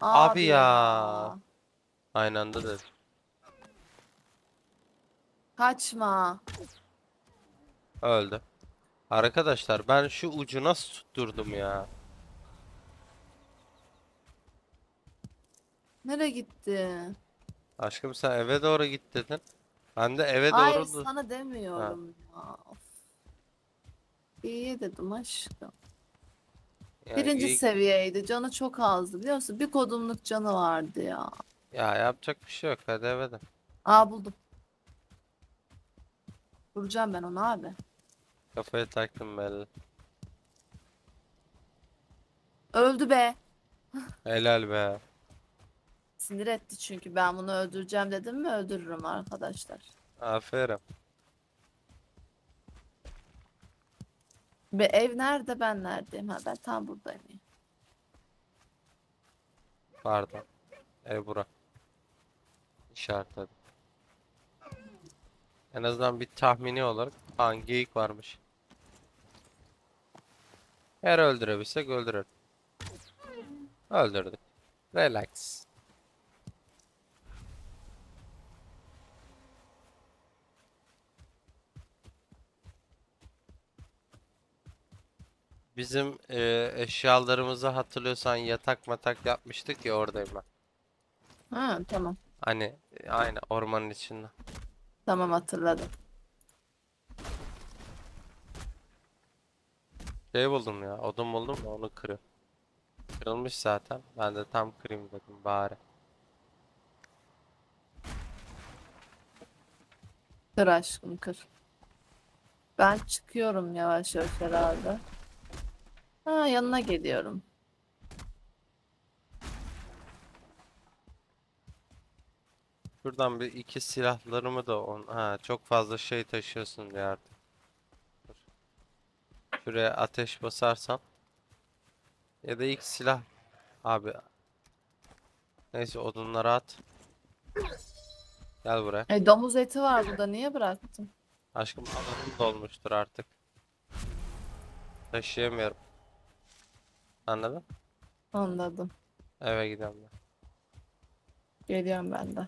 Abi ya. Aynı anda da. Kaçma. Öldü. Arkadaşlar ben şu ucu nasıl tutturdum ya. Nereye gitti? Aşkım sen eve doğru git dedin. Ben de eve doğru... Hayır sana demiyorum ya. İyi dedim aşkım. Ya birinci seviyeydi. Canı çok azdı biliyor musun? Bir kodumluk canı vardı ya. Ya yapacak bir şey yok. Hadi eve de. Aa buldum. Vuracağım ben onu abi. Kafaya taktım belli. Öldü be. Helal be. Sinir etti çünkü ben bunu öldüreceğim dedim mi öldürürüm arkadaşlar. Aferin. Be ev nerede ben neredeyim ha ben tam buradayım. Pardon. Ev bura. İşaretledim. En azından bir tahmini olarak hangi geyik varmış. Her öldürebilsek öldürür. Öldürdük. Relax. Bizim eşyalarımızı hatırlıyorsan yatak matak yapmıştık ya oradayım ben. Ha tamam. Hani aynı ormanın içinde. Tamam hatırladım. Şey buldum ya odun buldum da onu kırıyor. Kırılmış zaten ben de tam kırayım dedim bari. Kır aşkım kır. Ben çıkıyorum yavaş yavaş herhalde. Ha yanına geliyorum. Şuradan bir iki silahlarımı da on. Ha çok fazla şey taşıyorsun diye artık. Dur. Şuraya ateş basarsam. Ya da ilk silah. Abi. Neyse odunları at. Gel buraya. Domuz eti var burada niye bıraktın? Aşkım alanım dolmuştur artık. Taşıyamıyorum. Anladın? Anladım. Eve gidelim ben. Geliyorum ben de.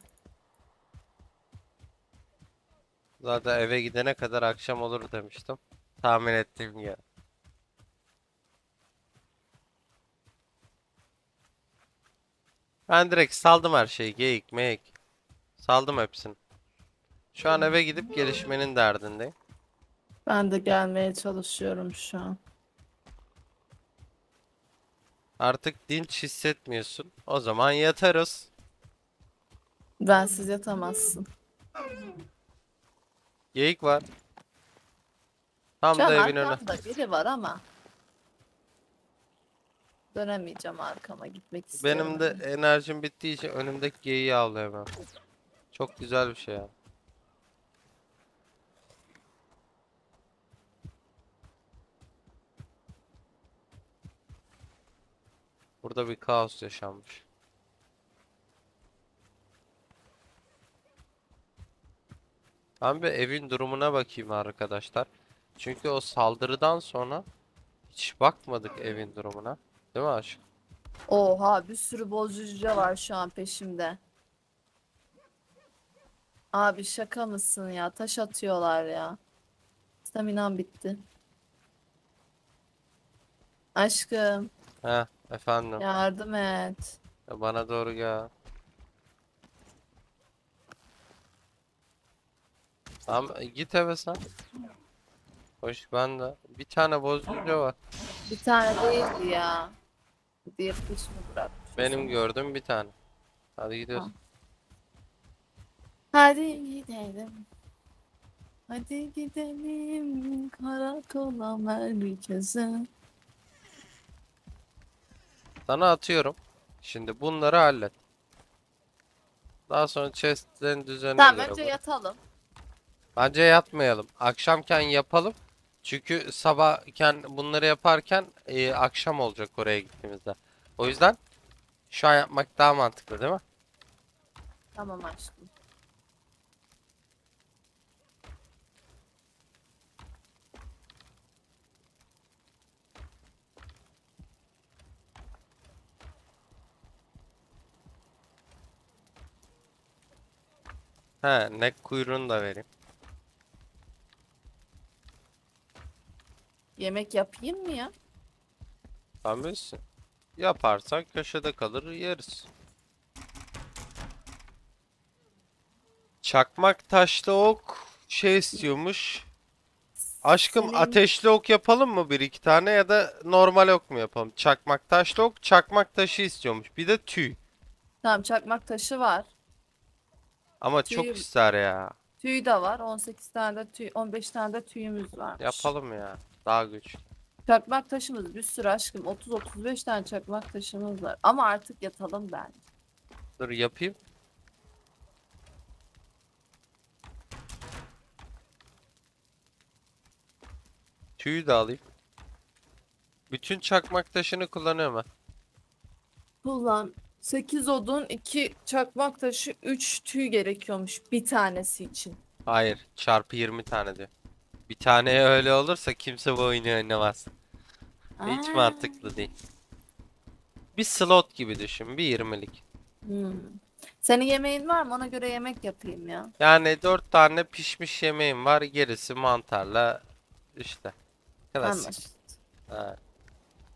Zaten eve gidene kadar akşam olur demiştim. Tahmin ettiğim gibi. Ben direkt saldım her şeyi. Geyik, meyik. Saldım hepsini. Şu an eve gidip gelişmenin derdindeyim. Ben de gelmeye çalışıyorum şu an. Artık dinç hissetmiyorsun. O zaman yatarız. Bensiz yatamazsın. Geyik var. Tam da evin önüne. Arkamda biri var ama. Dönemeyeceğim arkama gitmek istiyorum. Benim de enerjim bittiği için önümdeki geyiği avlayamam. Çok güzel bir şey ya. Burada bir kaos yaşanmış. Ben bir evin durumuna bakayım arkadaşlar. Çünkü o saldırıdan sonra hiç bakmadık evin durumuna. Değil mi aşk? Oha bir sürü bozucu cüce var şu an peşimde. Abi şaka mısın ya? Taş atıyorlar ya. Staminam bitti. Aşkım. Heh. Efendim. Yardım et. Ya bana doğru gel. Tamam git eve sen. Hoş ben de. Bir tane bozucu var. Bir tane değildi ya. Diye piş mi bırakmış? Benim gördüğüm bir tane. Hadi gidiyoruz. Hadi gidelim. Hadi gidelim karakola merkeze. Sana atıyorum. Şimdi bunları hallet. Daha sonra chestlerin düzenine tamam, göre. Tamam önce yatalım. Bence yatmayalım. Akşamken yapalım. Çünkü sabahken bunları yaparken akşam olacak oraya gittiğimizde. O yüzden şu an yapmak daha mantıklı değil mi? Tamam aşkım. He, ne kuyruğunu da vereyim. Yemek yapayım mı ya? Sen bilirsin. Yaparsak köşede kalır yeriz. Çakmak taşlı ok şey istiyormuş. Aşkım ateşli ok yapalım mı bir iki tane ya da normal ok mu yapalım? Çakmak taşlı ok, çakmak taşı istiyormuş. Bir de tüy. Tamam çakmak taşı var. Ama tüy, çok ister ya. Tüy de var. 18 tane de tüy, 15 tane de tüyümüz var. Yapalım ya. Daha güçlü. Çakmak taşımız bir sürü aşkım. 30-35 tane çakmak taşımız var. Ama artık yatalım bence. Dur yapayım. Tüyü de alayım. Bütün çakmak taşını kullanıyorum ben. Kullan. 8 odun, 2 çakmak taşı, 3 tüy gerekiyormuş bir tanesi için. Hayır, çarpı 20 tane diyor. Bir tane öyle olursa kimse bu oyunu oynamaz. Hiç mantıklı değil. Bir slot gibi düşün, bir 20'lik. Hmm. Senin yemeğin var mı? Ona göre yemek yapayım ya. Yani 4 tane pişmiş yemeğim var, gerisi mantarla işte. Klasik. Evet.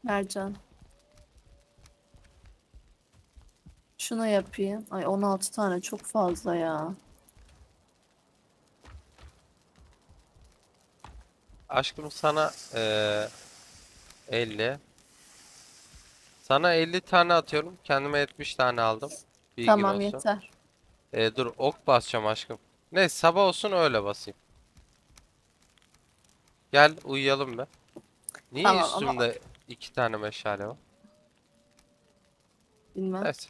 Mercan. Şuna yapayım. Ay 16 tane çok fazla ya. Aşkım sana 50. Sana 50 tane atıyorum. Kendime 70 tane aldım. Bilgin tamam olsun. Yeter. Dur ok basacağım aşkım. Ne sabah olsun öyle basayım. Gel uyuyalım be. Niye tamam, üstümde ama... 2 tane meşale var? Bilmem. Evet.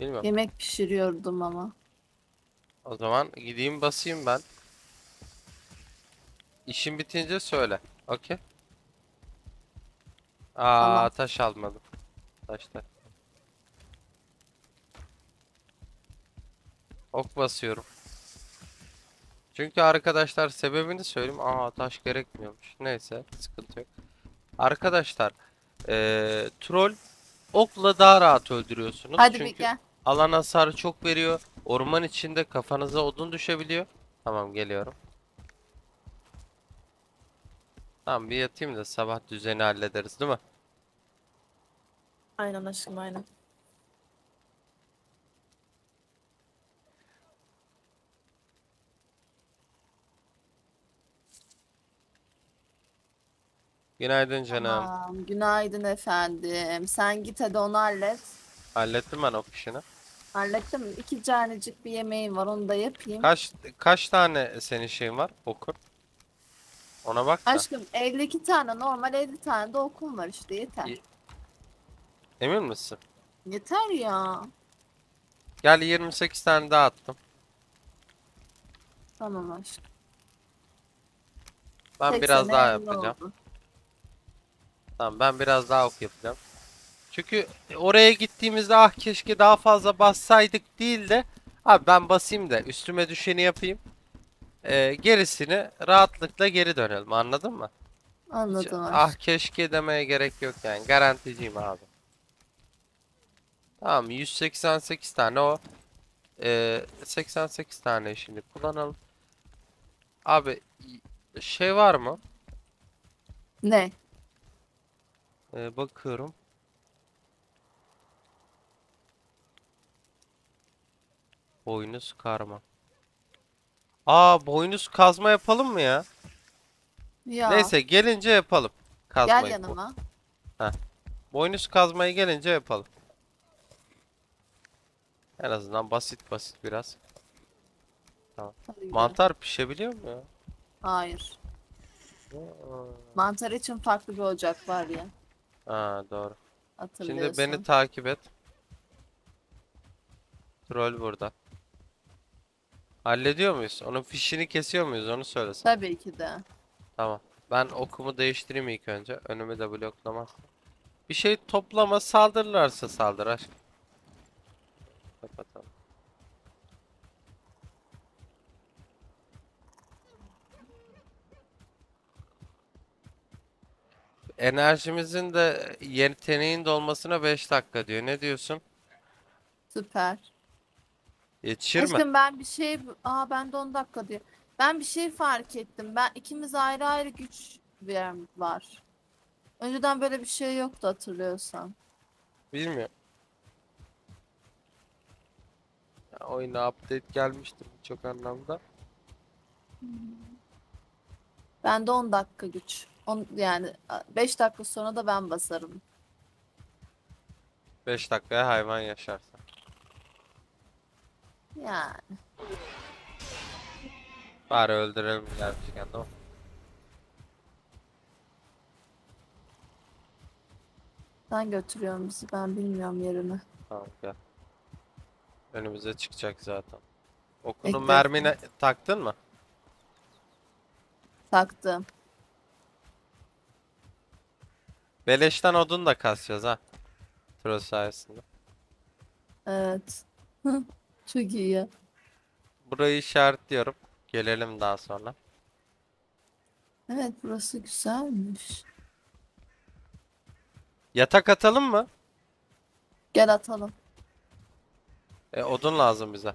Bilmiyorum. Yemek pişiriyordum ama. O zaman gideyim basayım ben. İşim bitince söyle. Okey. Aa tamam. Taş almadım. Taşlar. Ok basıyorum. Çünkü arkadaşlar sebebini söyleyeyim. Aa taş gerekmiyormuş. Neyse sıkıntı yok. Arkadaşlar troll okla daha rahat öldürüyorsunuz. Hadi çünkü... bir gel. Alan hasarı çok veriyor. Orman içinde kafanıza odun düşebiliyor. Tamam geliyorum. Tamam bir yatayım da sabah düzeni hallederiz değil mi? Aynen aşkım aynen. Günaydın canım. Tamam, günaydın efendim. Sen git hadi onu hallet. Hallettim ben o işini. Hallettim. 2 canecik bir yemeğim var. Onu da yapayım. Kaç tane senin şeyin var? Okun. Ona bak da. Aşkım 52 tane normal 50 tane de okun var işte yeter. Emin misin? Yeter ya. Gel 28 tane daha attım. Tamam aşkım. Ben biraz daha yapacağım. Oldu. Tamam ben biraz daha ok yapacağım. Çünkü oraya gittiğimizde ah keşke daha fazla bassaydık değil de abi ben basayım da üstüme düşeni yapayım. Gerisini rahatlıkla geri dönelim anladın mı? Anladım. Hiç, ah keşke demeye gerek yok yani garanticiyim abi. Tamam 188 tane o. 88 tane şimdi kullanalım. Abi şey var mı? Ne? Bakıyorum. Boynuz karma. Aa boynuz kazma yapalım mı ya? Ya. Neyse gelince yapalım. Kazmayı. Gel yanıma. Heh. Boynuz kazmayı gelince yapalım. En azından basit basit biraz. Tamam. Mantar pişebiliyor mu ya? Hayır. Aa. Mantar için farklı bir ocak var ya. Aa doğru. Şimdi beni takip et. Troll burada. Hallediyor muyuz? Onun fişini kesiyor muyuz? Onu söylesin. Tabii ki de. Tamam. Ben okumu değiştireyim ilk önce. Önümü de bloklama. Bir şey toplama, saldırırlarsa saldır aşkım. Kapatalım. Enerjimizin de yeteneğin dolmasına 5 dakika diyor. Ne diyorsun? Süper. Yetişir aşkım mi? Ben bir şey... Aa bende 10 dakika diyor. Ben bir şey fark ettim. Ben ikimiz ayrı ayrı güç var. Önceden böyle bir şey yoktu hatırlıyorsan. Bilmiyorum. Ya, oyuna update gelmişti birçok anlamda. Bende 10 dakika güç. Yani 5 dakika sonra da ben basarım. 5 dakikaya hayvan yaşarsa. Yani. Bari öldürelim gerçekten, tamam. Sen götürüyorsun bizi, ben bilmiyorum yerini. Tamam gel. Önümüze çıkacak zaten. Okunu mermine taktın mı? Taktım. Beleşten odun da kasacağız ha. Tro sayesinde. Evet. Çok iyi ya. Burayı işaretliyorum. Gelelim daha sonra. Evet burası güzelmiş. Yatak atalım mı? Gel atalım. Odun lazım bize.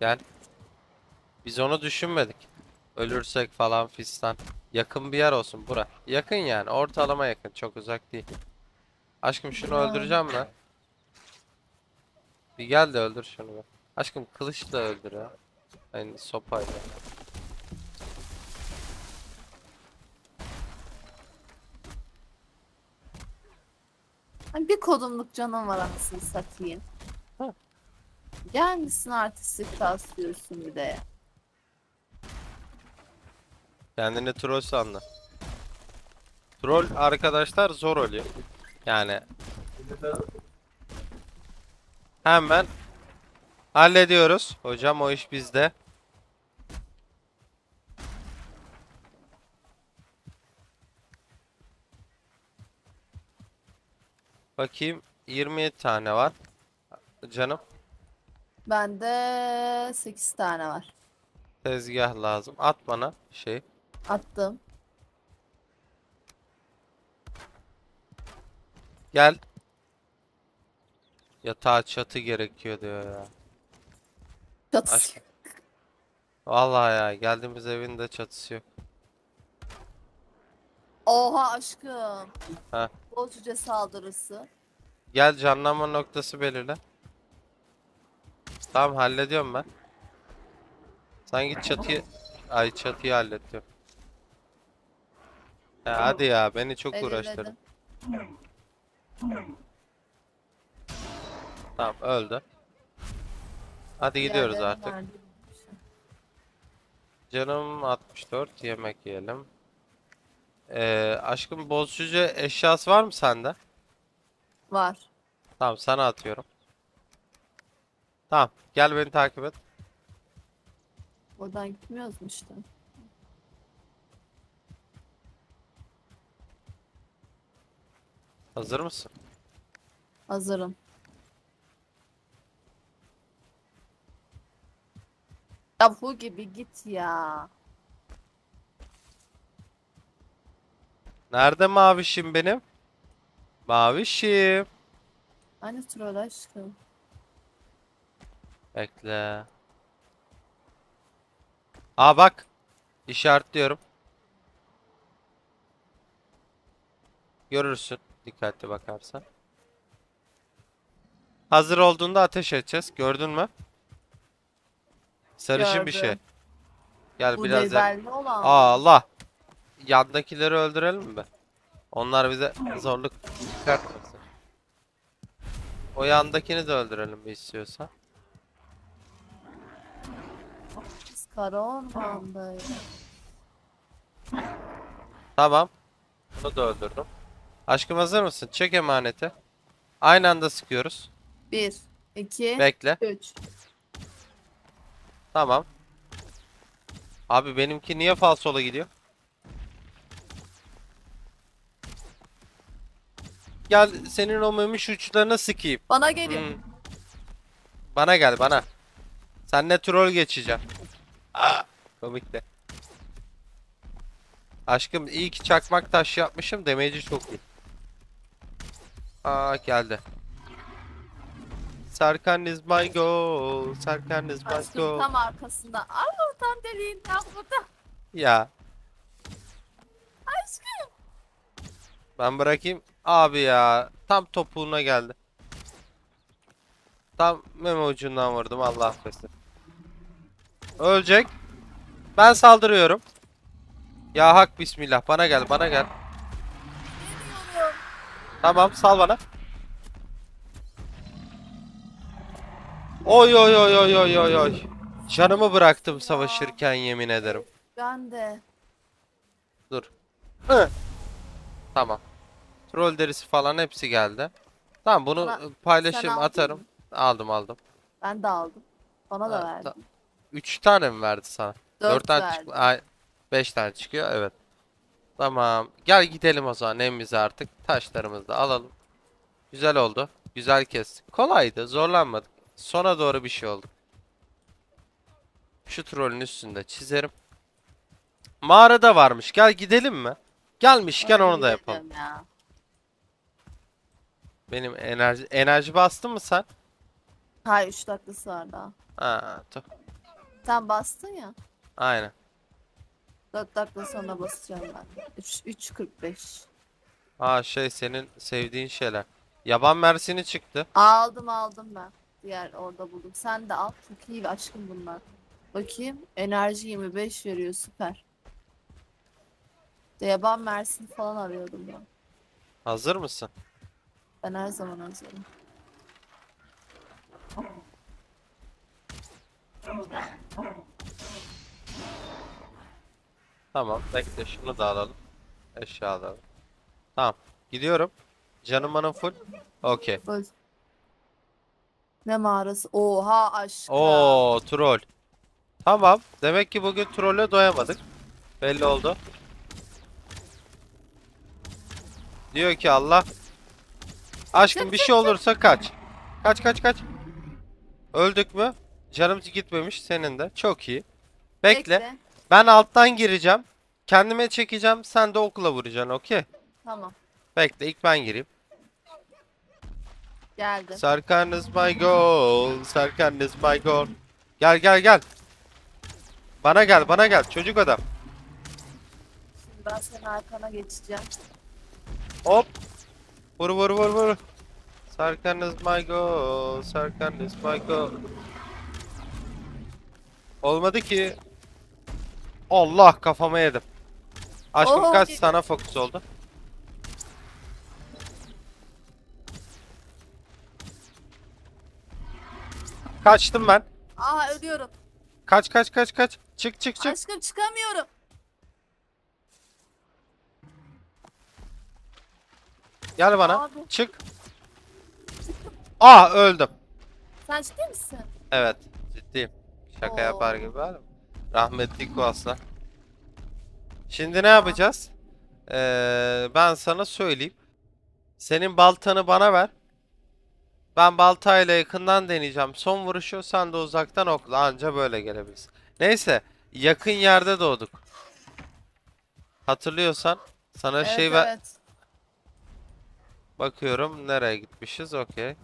Gel. Biz onu düşünmedik. Ölürsek falan fistan. Yakın bir yer olsun bura. Yakın yani, ortalama yakın, çok uzak değil. Aşkım şunu öldüreceğim mi? Bir gel de öldür şunu be. Aşkım kılıçla öldür ya. Yani sopayla. Bir kodumluk canım var anasını satayım. Ha. Gelmişsin artistik taslıyorsun bir de ya. Kendini troll sandı. Troll arkadaşlar zor oluyor. Yani. Hemen hallediyoruz. Hocam o iş bizde. Bakayım 20 tane var. Canım. Bende 8 tane var. Tezgah lazım. At bana şey. Attım. Gel. Yatağa çatı gerekiyor diyor ya. Çatısı yok. Vallahi ya geldiğimiz evin de çatısı yok. Oha aşkım. Ha. Bozucu cüce saldırısı. Gel canlanma noktası belirle. Tamam hallediyorum ben. Sen git çatıya. Ay çatıyı hallediyorum. Ya hadi ya beni çok uğraştırdın. Tamam öldü. Hadi gidiyoruz artık. Canım 64 yemek yiyelim. Aşkım bozucu eşyası var mı sende? Var. Tamam sana atıyorum. Tamam gel beni takip et. Oradan gitmiyoruz mu işte? Hazır mısın? Hazırım. Ya bu gibi git ya. Nerede mavişim benim? Mavişim. Hani troll aşkım. Bekle. Aa bak. İşaretliyorum. Görürsün. Dikkatli bakarsan. Hazır olduğunda ateş edeceğiz. Gördün mü? Sarışın gördüm. Bir şey. Gel bu biraz ya. Allah. Yandakileri öldürelim mi? Onlar bize zorluk çıkartmasın. O yandakini de öldürelim mi istiyorsa? Kara ormanda. Tamam. Bunu da öldürdüm. Aşkım hazır mısın? Çek emaneti. Aynı anda sıkıyoruz. 1, 2, bekle. 3. Tamam. Abi benimki niye falsola gidiyor? Gel senin o memiş uçlarına sıkayım. Bana geliyor. Hmm. Bana gel bana. Senle troll geçeceğim. Komik de. Aşkım iyi ki çakmak taşı yapmışım. Demeci çok iyi. Aa geldi. Serkan is my goal. Serkan is my goal. Tam arkasında. Al oradan deliğin tam burada. Ya. Aşkım. Ben bırakayım. Abi ya. Tam topuğuna geldi. Tam meme ucundan vurdum. Allah affetsin. Ölecek. Ben saldırıyorum. Ya hak bismillah. Bana gel bana gel. Tamam sal bana. Oy oy oy oy oy oy oy. Canımı bıraktım savaşırken yemin ederim. Ben de. Dur. Tamam. Troll derisi falan hepsi geldi. Tamam bunu paylaşayım atarım. Mi? Aldım aldım. Ben de aldım. Bana da verdi. 3 tane mi verdi sana? 4 tane çıkıyor. 5 tane çıkıyor evet. Tamam. Gel gidelim o zaman evimize artık. Taşlarımızı da alalım. Güzel oldu. Güzel kestik. Kolaydı. Zorlanmadık. Sona doğru bir şey oldu. Şu trollün üstünde çizerim. Mağarada varmış. Gel gidelim mi? Gelmişken onu da yapalım. Ya. Benim enerji bastın mı sen? Hayır 3 dakikası var daha. Aa, sen bastın ya. Aynen. 4 dakika sonra basacağım ben. 3.45. Aa şey senin sevdiğin şeyler. Yaban mersini çıktı. Aldım aldım ben. Diğer orada buldum. Sen de al. Çok iyi aşkım bunlar. Bakayım. Enerji 25 veriyor. Süper. Yaban mersini falan arıyordum ben. Hazır mısın? Ben her zaman hazırım. Tamam bekle şunu da alalım. Eşya alalım. Tamam gidiyorum. Canım hanım full. Okey. Ne mağarası? Oha aşkım. Oo troll. Tamam demek ki bugün trolle doyamadık. Belli oldu. Diyor ki Allah. Aşkım bir şey olursa kaç. Kaç kaç kaç. Öldük mü? Canım gitmemiş senin de. Çok iyi. Bekle. Ben alttan gireceğim. Kendime çekeceğim. Sen de okla vuracaksın. Okey? Tamam. Bekle ilk ben gireyim. Geldim. Serkan is my goal. Serkan is my goal. Gel gel gel. Bana gel bana gel. Çocuk adam. Şimdi ben senin arkana geçeceğim. Hop. Vur vur vur vur. Serkan is my goal. Serkan is my goal. Olmadı ki. Allah kafama yedim. Aşkım kaç sana fokus oldu. Kaçtım ben. Aa ölüyorum. Kaç kaç kaç kaç. Çık çık çık. Aşkım çıkamıyorum. Gel bana. Abi. Çık. Aa öldüm. Sen ciddi misin? Evet ciddiyim. Şaka yapar gibi var mı? Rahmetli kuasla. Şimdi ne yapacağız? Ben sana söyleyeyim. Senin baltanı bana ver. Ben baltayla yakından deneyeceğim. Son vuruşu sen de uzaktan okla. Anca böyle gelebilirsin. Neyse. Yakın yerde doğduk. Hatırlıyorsan. Sana evet, şey ver. Evet. Bakıyorum. Nereye gitmişiz? Okey.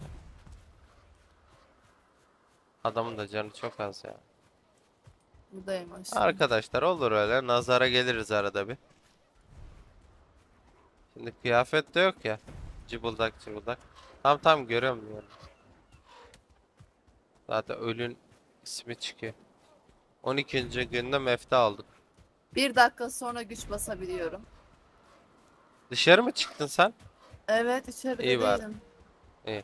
Adamın da canı çok az ya. Buradayım aşkım. Arkadaşlar olur öyle. Nazara geliriz arada bir. Şimdi kıyafet de yok ya. Cıbıldak cıbıldak. Tam görüyorum yani. Zaten ölün ismi çıkıyor. 12. günde mefta aldık. Bir dakika sonra güç basabiliyorum. Dışarı mı çıktın sen? Evet dışarı değilim. İyi.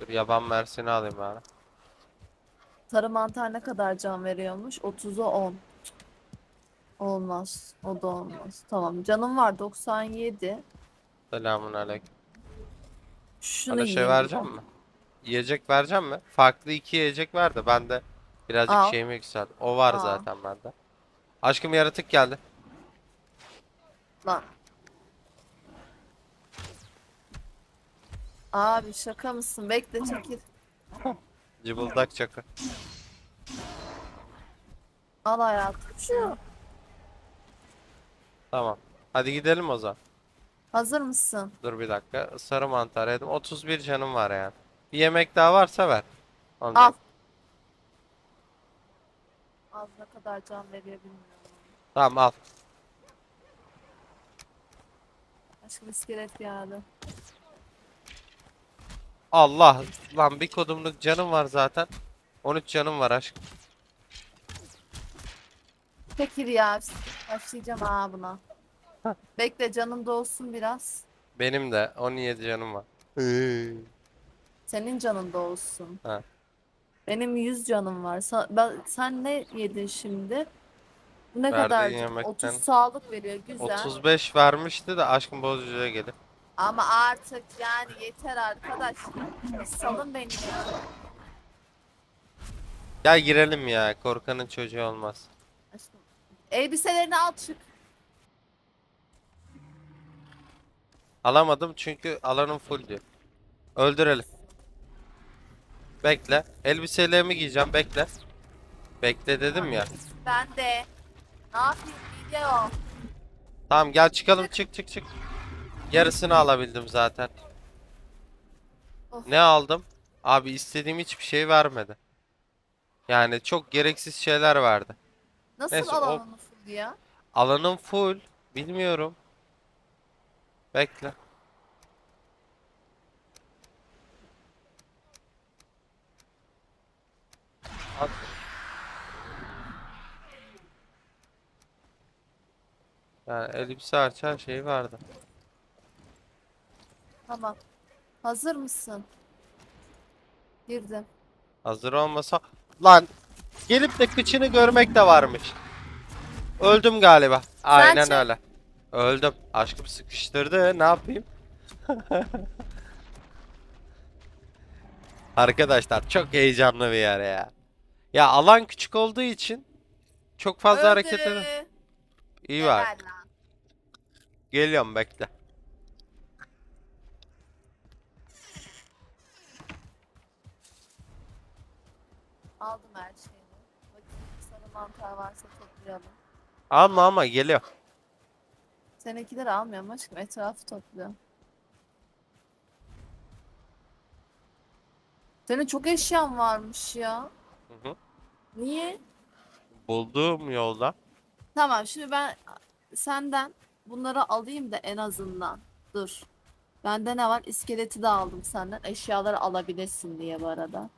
Dur yaban mersini alayım bari. Sarı mantar ne kadar can veriyormuş? 30'a 10. Olmaz. O da olmaz. Tamam. Canım var 97. Selamünaleyküm. Bana şey vereceğim mi? Yiyecek vereceğim mi? Farklı iki yiyecek var da ben de birazcık şeyimi yükseldi. O var zaten bende. Aşkım yaratık geldi. Lan. Abi şaka mısın? Bekle çekil. Cıbıldak çakı. Al hayatım şu. Tamam. Hadi gidelim o zaman. Hazır mısın? Dur bir dakika. Sarı mantar yedim. 31 canım var yani. Bir yemek daha varsa ver. Anladım. Al. Az ne kadar can veriyor bilmiyorum. Tamam al. Aşkım iskelet yağdı. Allah lan bir kodumluk canım var zaten. 13 canım var aşkım. Tekir ya. Başlayacağım buna. Bekle canım da olsun biraz. Benim de 17 canım var. Senin canın da olsun. Ha. Benim 100 canım var. Sen ne yedin şimdi? Bu ne kadar? 30 sağlık veriyor. Güzel. 35 vermişti de aşkım bozucuya gelip. Ama artık yani yeter arkadaş. Salın beni. Ya girelim ya. Korkanın çocuğu olmaz. Aşkım. Elbiselerini al çık. Alamadım çünkü alanım full diyor. Öldürelim. Bekle. Elbiselerimi giyeceğim. Bekle. Bekle dedim ya. Ben de. Ne yapayım video? Tamam gel çıkalım. Çık çık çık. Yarısını alabildim zaten. Of. Ne aldım? Abi istediğim hiçbir şey vermedi. Yani çok gereksiz şeyler verdi. Nasıl neyse, alanın full ya? Alanın full. Bilmiyorum. Bekle. At. Yani elbise açan şey vardı. Tamam. Hazır mısın? Girdim. Hazır olmasa... Lan! Gelip de kıçını görmek de varmış. Öldüm galiba. Aynen sen öyle. Öldüm. Aşkım sıkıştırdı. Ne yapayım? Arkadaşlar çok heyecanlı bir yer ya. Ya alan küçük olduğu için çok fazla öldü. Hareket edin. İyi var. Geliyorum bekle. Aldım her şeyini. Bakayım sana mantar varsa toplayalım. Alma geliyor. Senekileri almıyorum aşkım, etrafı topluyorum. Senin çok eşyan varmış ya. Hı hı. Niye? Buldum yolda. Tamam şimdi ben senden bunları alayım da en azından. Dur. Bende ne var? İskeleti de aldım senden. Eşyaları alabilesin diye bu arada.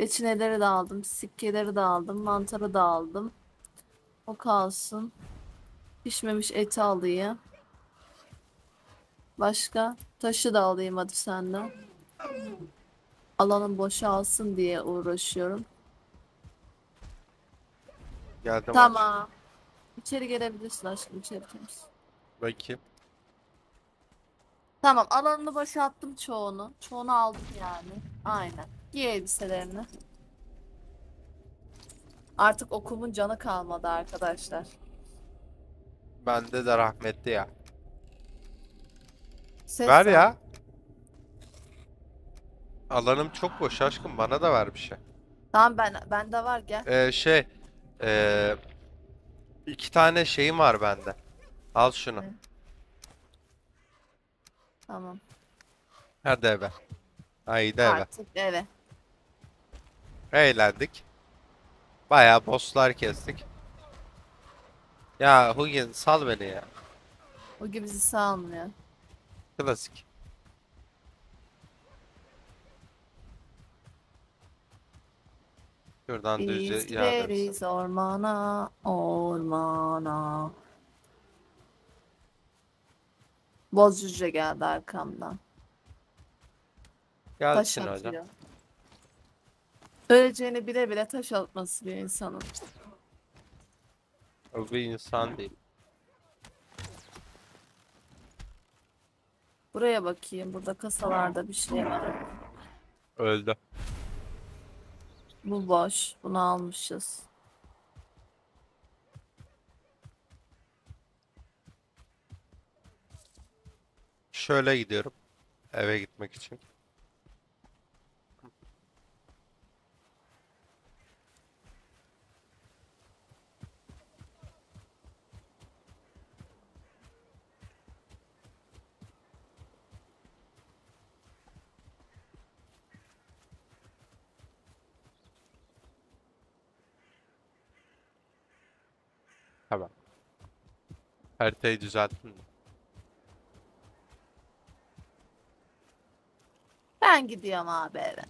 Reçineleri de aldım. Sikkeleri de aldım. Mantarı da aldım. O kalsın. Pişmemiş eti alayım. Başka? Taşı da alayım hadi senden. Alanım boşalsın diye uğraşıyorum. Geldim. Tamam. Aşkım. İçeri gelebilirsin aşkım. İçeri gelebilirsin. Bakayım. Tamam alanını boşalttım çoğunu. Çoğunu aldım yani. Aynen. Giy elbiselerini. Artık okumun canı kalmadı arkadaşlar. Bende de rahmetli ya. Ses ver ya. Alanım çok boş aşkım bana da ver bir şey. Tamam bende var gel. İki tane şeyim var bende. Al şunu. Evet. Tamam. Hadi eve. Haydi eve. Artık eve. Eğlendik. Bayağı bosslar kestik. Ya Hugin sal beni ya. Hugin bizi salmıyor. Klasik. Şuradan düzce yağdırırsın. Ormana, ormana. Bozucu cüce geldi arkamdan. Gelsin taş atıyor. Hocam. Öleceğini bile bile taş atması bir insanın. O bir insan değil. Buraya bakayım. Burada kasalarda bir şey var. Öldü. Bu boş. Bunu almışız. Şöyle gidiyorum. Eve gitmek için. Tamam. Haritayı düzelttim mi? Ben gidiyorum abi eve.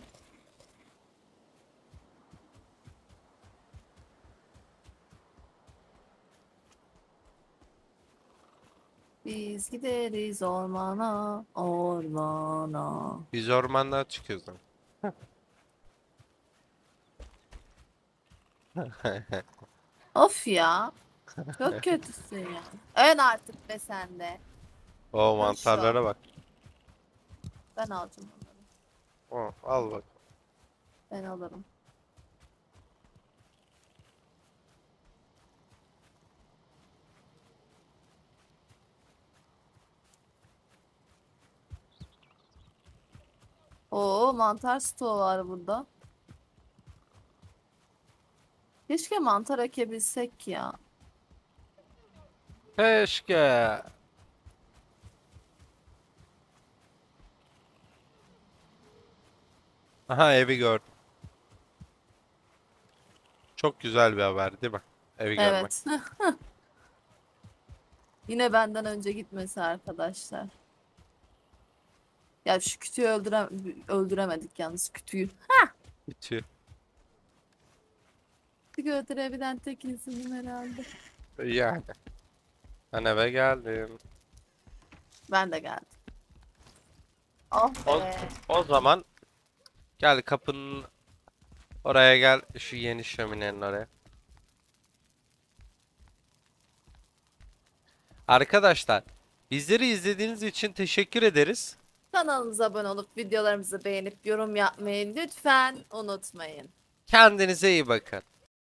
Biz gideriz ormana, ormana. Biz ormandan çıkıyoruz lan. Of ya. Çok kötüsün ya. Ön artık be sen de. O mantarlara bak. Ben alacağım onları. O, al bak. Ben alırım. Oo, mantar stoğu var burada. Keşke mantar ekebilsek ya. Keşke. Aha, evi gördüm. Çok güzel bir haber değil mi? Evi görmek. Evet. Yine benden önce gitmesi arkadaşlar. Ya şu kütüğü öldüremedik yalnız, kütüğü. Kütüğü. Kütüğü öldürebilen tek insanım herhalde. Yani. Ben eve geldim. Ben de geldim. Oh be. O zaman gel kapının oraya gel, şu yeni şöminenin oraya. Arkadaşlar bizleri izlediğiniz için teşekkür ederiz. Kanalımıza abone olup videolarımızı beğenip yorum yapmayı lütfen unutmayın. Kendinize iyi bakın.